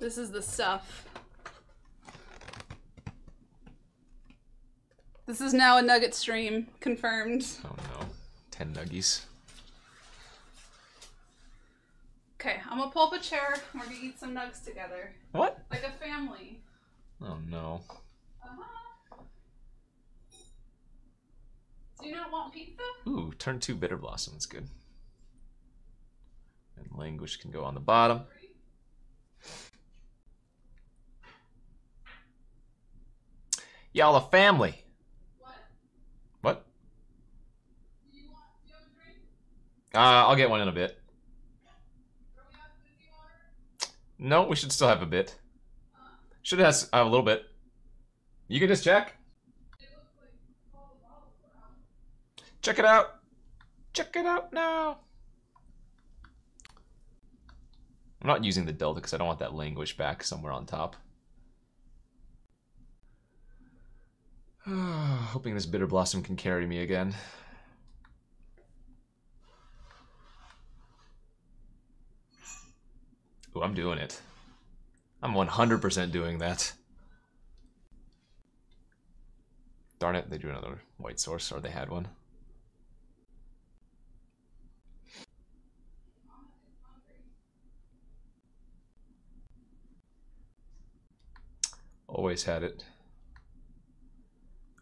This is the stuff. This is now a nugget stream, confirmed. Oh no, 10 nuggies. Okay, I'm gonna pull up a chair. We're gonna eat some nugs together. What? Like a family. Oh no. Uh-huh. Do you not want pizza? Ooh, turn 2 Bitter Blossom, that's good. And Languish can go on the bottom. Y'all a family. What? What? Do you have a drink? I'll get one in a bit. Are we out of fizzy water? No, we should still have a bit. Should have a little bit. You can just check. It looks like all the bottles are out. Check it out. Check it out now. I'm not using the Delta because I don't want that Languish back somewhere on top. Hoping this Bitter Blossom can carry me again. Ooh, I'm doing it. I'm 100% doing that. Darn it, they drew another white source, or they had one. Always had it.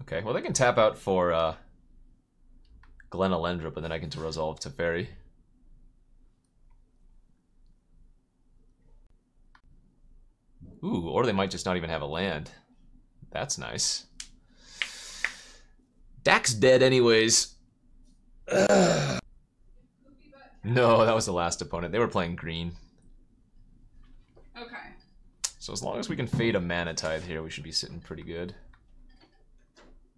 Okay, well they can tap out for Glenalendra, but then I get to resolve Teferi. Ooh, or they might just not even have a land. That's nice. Dak's dead anyways. Ugh. No, that was the last opponent. They were playing green. Okay. So as long as we can fade a Mana Tithe here, we should be sitting pretty good.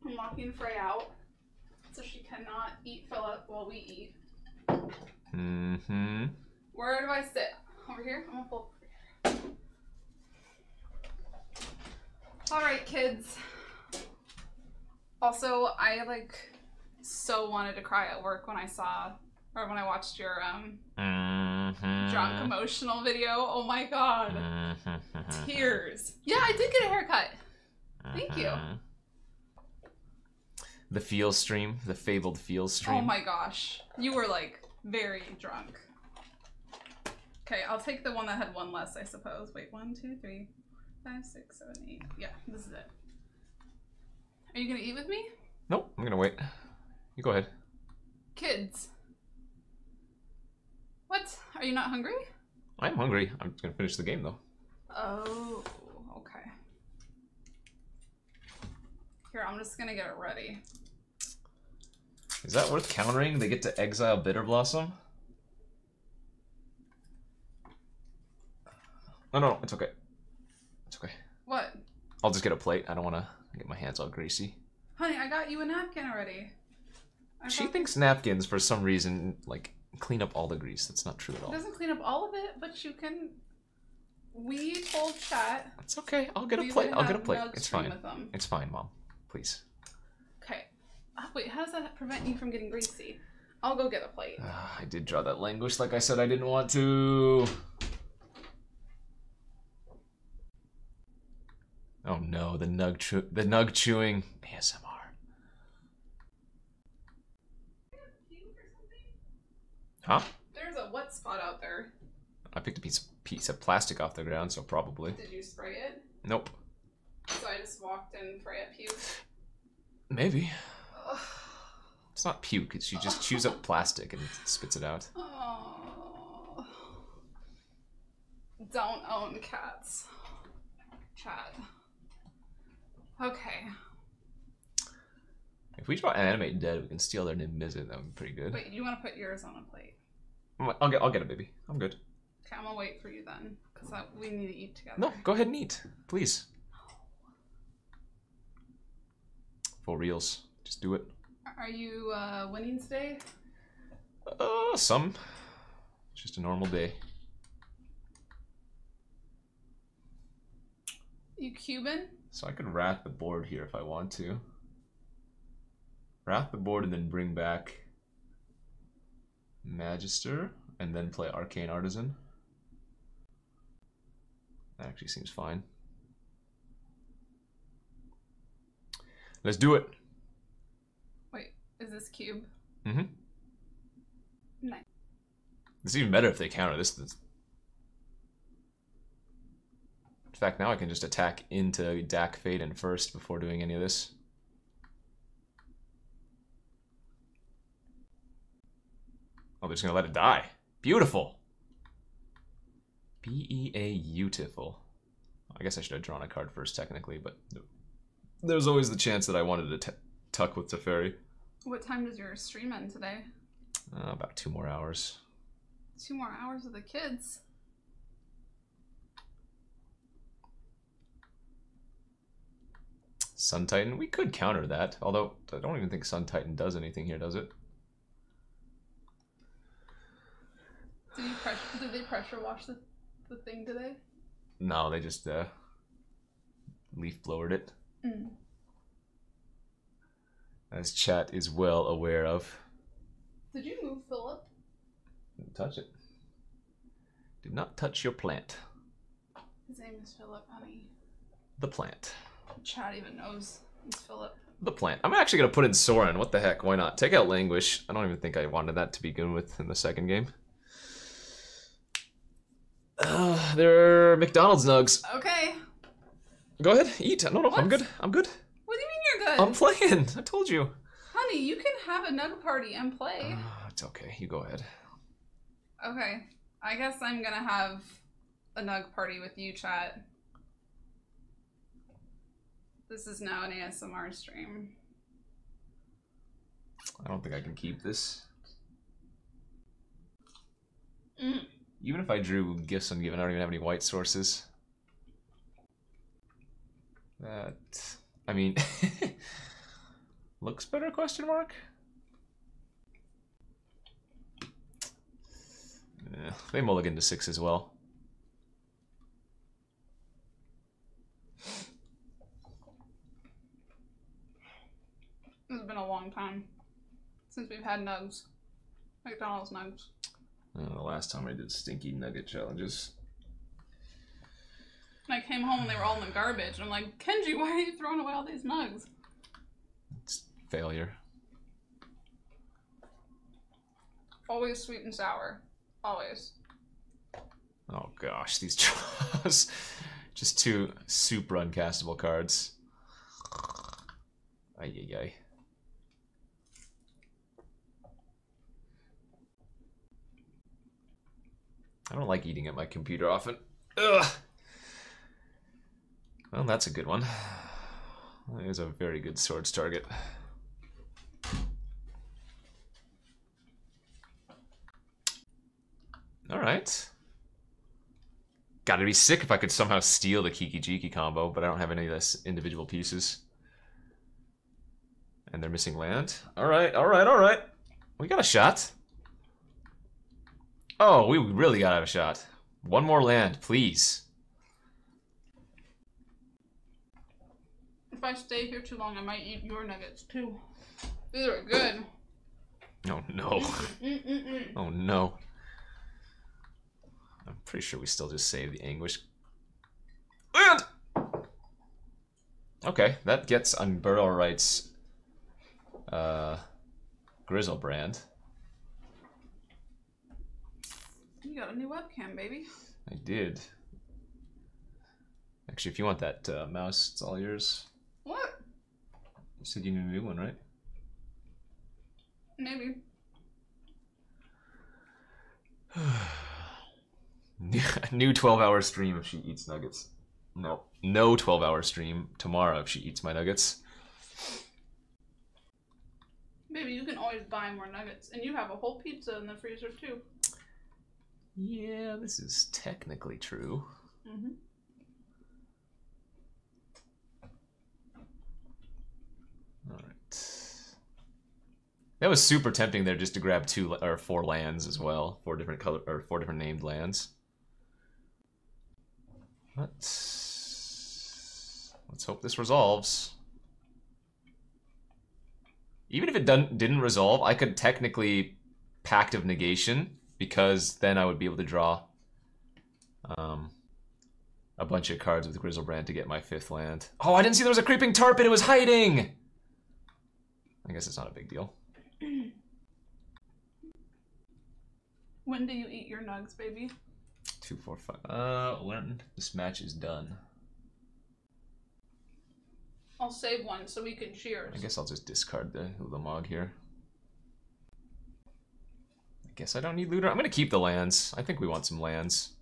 I'm locking Frey out, so she cannot eat Philip while we eat. Mm-hmm. Where do I sit? Over here? I'm gonna pull over here. Alright, kids. Also, I like so wanted to cry at work when I saw, or when I watched your drunk emotional video. Oh my god. Tears. Yeah, I did get a haircut. Thank you. The feel stream, the fabled feel stream. Oh my gosh. You were like very drunk. Okay, I'll take the one that had one less, I suppose. Wait, 1, 2, 3, 5, 6, 7, 8. Yeah, this is it. Are you gonna eat with me? Nope, I'm gonna wait. You go ahead. Kids. What? Are you not hungry? I'm hungry. I'm just gonna finish the game though. Oh, okay. Here, I'm just gonna get it ready. Is that worth countering? They get to exile Bitter Blossom? No, no, no, it's okay. It's okay. What? I'll just get a plate. I don't wanna get my hands all greasy. Honey, I got you a napkin already. She thinks napkins, for some reason, like, clean up all the grease. That's not true at all. It doesn't clean up all of it, but you can... We told chat... It's okay. I'll get a plate. I'll get a plate. It's fine. It's fine, Mom. Please. Okay. Oh, wait, how does that prevent you from getting greasy? I'll go get a plate. I did draw that Languish like I said I didn't want to. Oh no, the nug chewing ASMR. Huh? There's a wet spot out there. I picked a piece of plastic off the ground, so probably. Did you spray it? Nope. So I just walked and Freya puked? Maybe. Ugh. It's not puke, it's you just chews up plastic and spits it out. Oh. Don't own cats. Chat. Okay. If we draw Animate Dead, we can steal their Nimbizzet. That would be pretty good. Wait, you want to put yours on a plate? I'll get it, baby. I'm good. Okay, I'm gonna wait for you then, because we need to eat together. No, go ahead and eat, please. For reals, just do it. Are you winning today? Some. It's just a normal day. You Cuban? So I could wrap the board here if I want to. Wrap the board and then bring back Magister and then play Arcane Artisan. That actually seems fine. Let's do it. Wait, is this cube? Mm-hmm. Nice. It's even better if they counter this. In fact, now I can just attack into Dak Faden first before doing any of this. Oh, they're just gonna let it die. Beautiful. B-E-A-U-tiful. I guess I should have drawn a card first, technically, but there's always the chance that I wanted to tuck with Teferi. What time does your stream end today? About 2 more hours. 2 more hours with the kids? Sun Titan, we could counter that, although I don't even think Sun Titan does anything here, does it? Did they pressure wash the the thing today? No, they just leaf blowered it. Mm. As chat is well aware of. Did you move Philip? Didn't touch it. Do not touch your plant. His name is Philip, honey. The plant. Chat even knows it's Philip. The plant. I'm actually going to put in Sorin. What the heck? Why not? Take out Languish. I don't even think I wanted that to begin with in the second game. They're McDonald's nugs. Okay. Go ahead. Eat. No, what? I'm good. I'm good. What do you mean you're good? I'm playing. I told you. Honey, you can have a nug party and play. It's okay. You go ahead. Okay. I guess I'm going to have a nug party with you, chat. This is now an ASMR stream. I don't think I can keep this. Mm. Even if I drew Gifts Ungiven, I don't even have any white sources. That, I mean, looks better, question mark? Yeah, they mulligan to 6 as well. It's been a long time since we've had nugs. McDonald's nugs. The last time I did stinky nugget challenges. I came home and they were all in the garbage. I'm like, Kenji, why are you throwing away all these nugs? It's failure. Always sweet and sour. Always. Oh gosh, these draws. Just two super uncastable cards. Ay, ay, ay. I don't like eating at my computer often. Ugh. Well, that's a good one. That is a very good swords target. Alright. Gotta be sick if I could somehow steal the Kiki-Jiki combo, but I don't have any of these individual pieces. And they're missing land. Alright, alright, alright. We got a shot. Oh, we really gotta have a shot. One more land, please. If I stay here too long, I might eat your nuggets too. These are good. Oh no. Oh no. I'm pretty sure we still just saved the anguish. And okay, that gets Unburial Rites Griselbrand. You got a new webcam, baby. I did. Actually, if you want that mouse, it's all yours. What? You said you need a new one, right? Maybe. New 12-hour stream if she eats nuggets. No. No 12-hour stream tomorrow if she eats my nuggets. Baby, you can always buy more nuggets. And you have a whole pizza in the freezer, too. Yeah, this is technically true. Mm-hmm. All right. That was super tempting there, just to grab 4 lands as well, 4 different color or 4 different named lands. Let's hope this resolves. Even if it didn't resolve, I could technically Pact of Negation, because then I would be able to draw a bunch of cards with Griselbrand to get my 5th land. Oh, I didn't see there was a creeping Tar Pit. It was hiding! I guess it's not a big deal. When do you eat your nugs, baby? 2, 4, 5. When this match is done. I'll save one so we can cheers. I guess I'll just discard the Ulamog here. Guess I don't need Looter. I'm gonna keep the lands. I think we want some lands.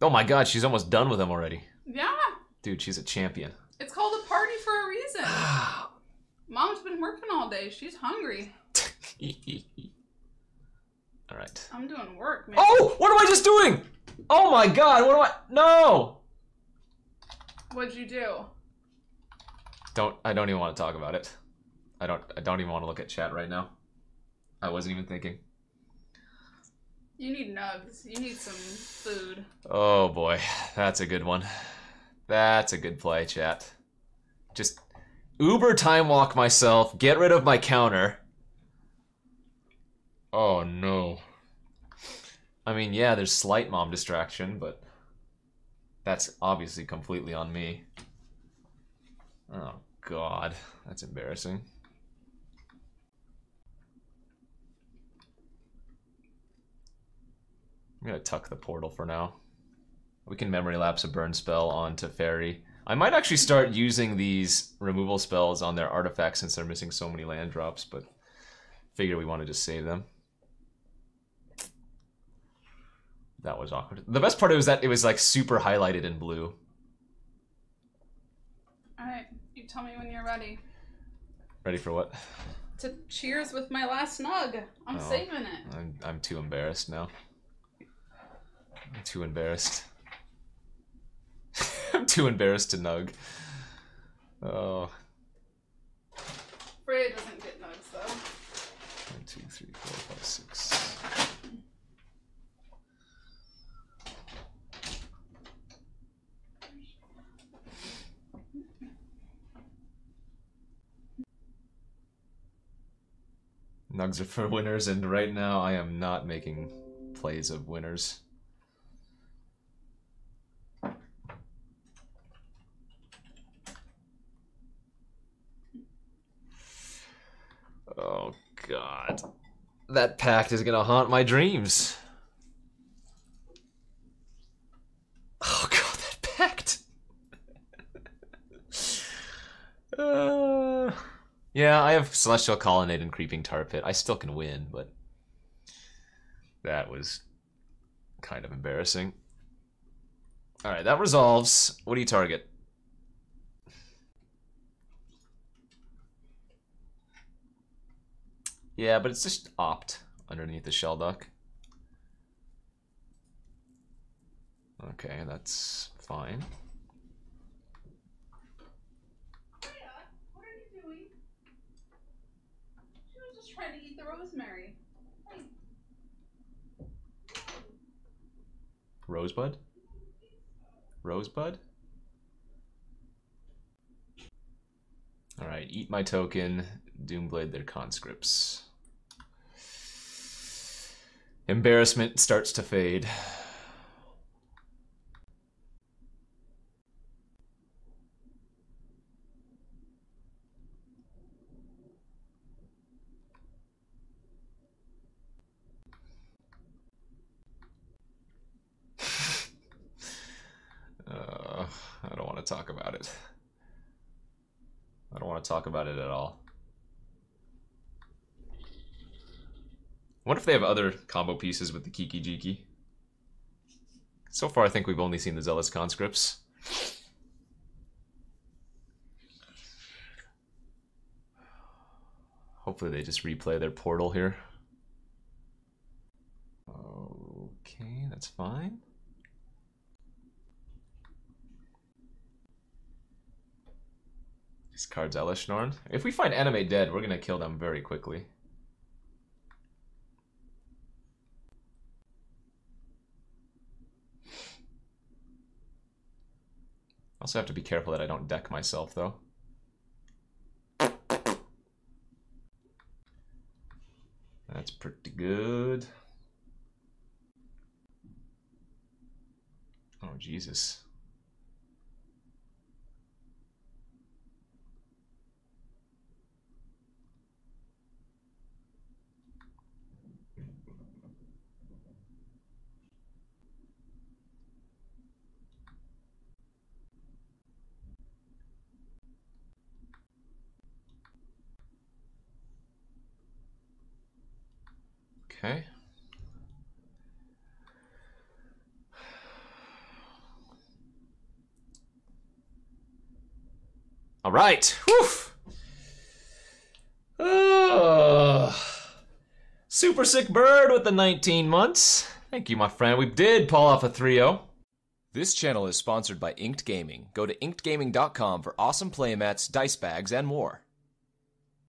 Oh my god, she's almost done with them already. Yeah. Dude, she's a champion. It's called a party for a reason. Mom's been working all day. She's hungry. Alright. I'm doing work, man. Oh! What am I just doing? Oh my god, what am I? No! What'd you do? I don't even want to talk about it. I don't even want to look at chat right now. I wasn't even thinking. You need nugs. You need some food. Oh boy, that's a good one. That's a good play, chat. Just Uber time walk myself, get rid of my counter. Oh no. I mean, yeah, there's slight mom distraction, but that's obviously completely on me. Oh god, that's embarrassing. I'm gonna tuck the portal for now. We can memory lapse a burn spell on Teferi. I might actually start using these removal spells on their artifacts since they're missing so many land drops, but figure we want to just save them. That was awkward. The best part was that it was like super highlighted in blue. Alright, you tell me when you're ready. Ready for what? To cheers with my last nug. I'm saving it. I'm too embarrassed now. I'm too embarrassed. I'm too embarrassed to nug. Oh. Freya doesn't get nugs though. 1, 2, 3, 4, 5, 6. Nugs are for winners, and right now I am not making plays of winners. Oh god. That pact is gonna haunt my dreams. Oh god, that pact! Yeah, I have Celestial Colonnade and Creeping Tar Pit. I still can win, but that was kind of embarrassing. Alright, that resolves. What do you target? Yeah, but it's just Opt underneath the shell duck. Okay, that's fine. Freya, what are you doing? She was just trying to eat the rosemary. Hey. Rosebud? Rosebud? Alright, eat my token, Doomblade their conscripts. Embarrassment starts to fade. I don't want to talk about it. I don't want to talk about it at all. I wonder if they have other combo pieces with the Kiki Jiki. So far, I think we've only seen the Zealous Conscripts. Hopefully they just replay their portal here. Okay, that's fine. These cards Elishnorn. If we find Anime Dead, we're gonna kill them very quickly. Also have to be careful that I don't deck myself though. That's pretty good. Oh Jesus. Okay. All right. Woof. Super sick bird with the 19 months. Thank you, my friend. We did pull off a 3-0. This channel is sponsored by Inked Gaming. Go to inkedgaming.com for awesome playmats, dice bags, and more.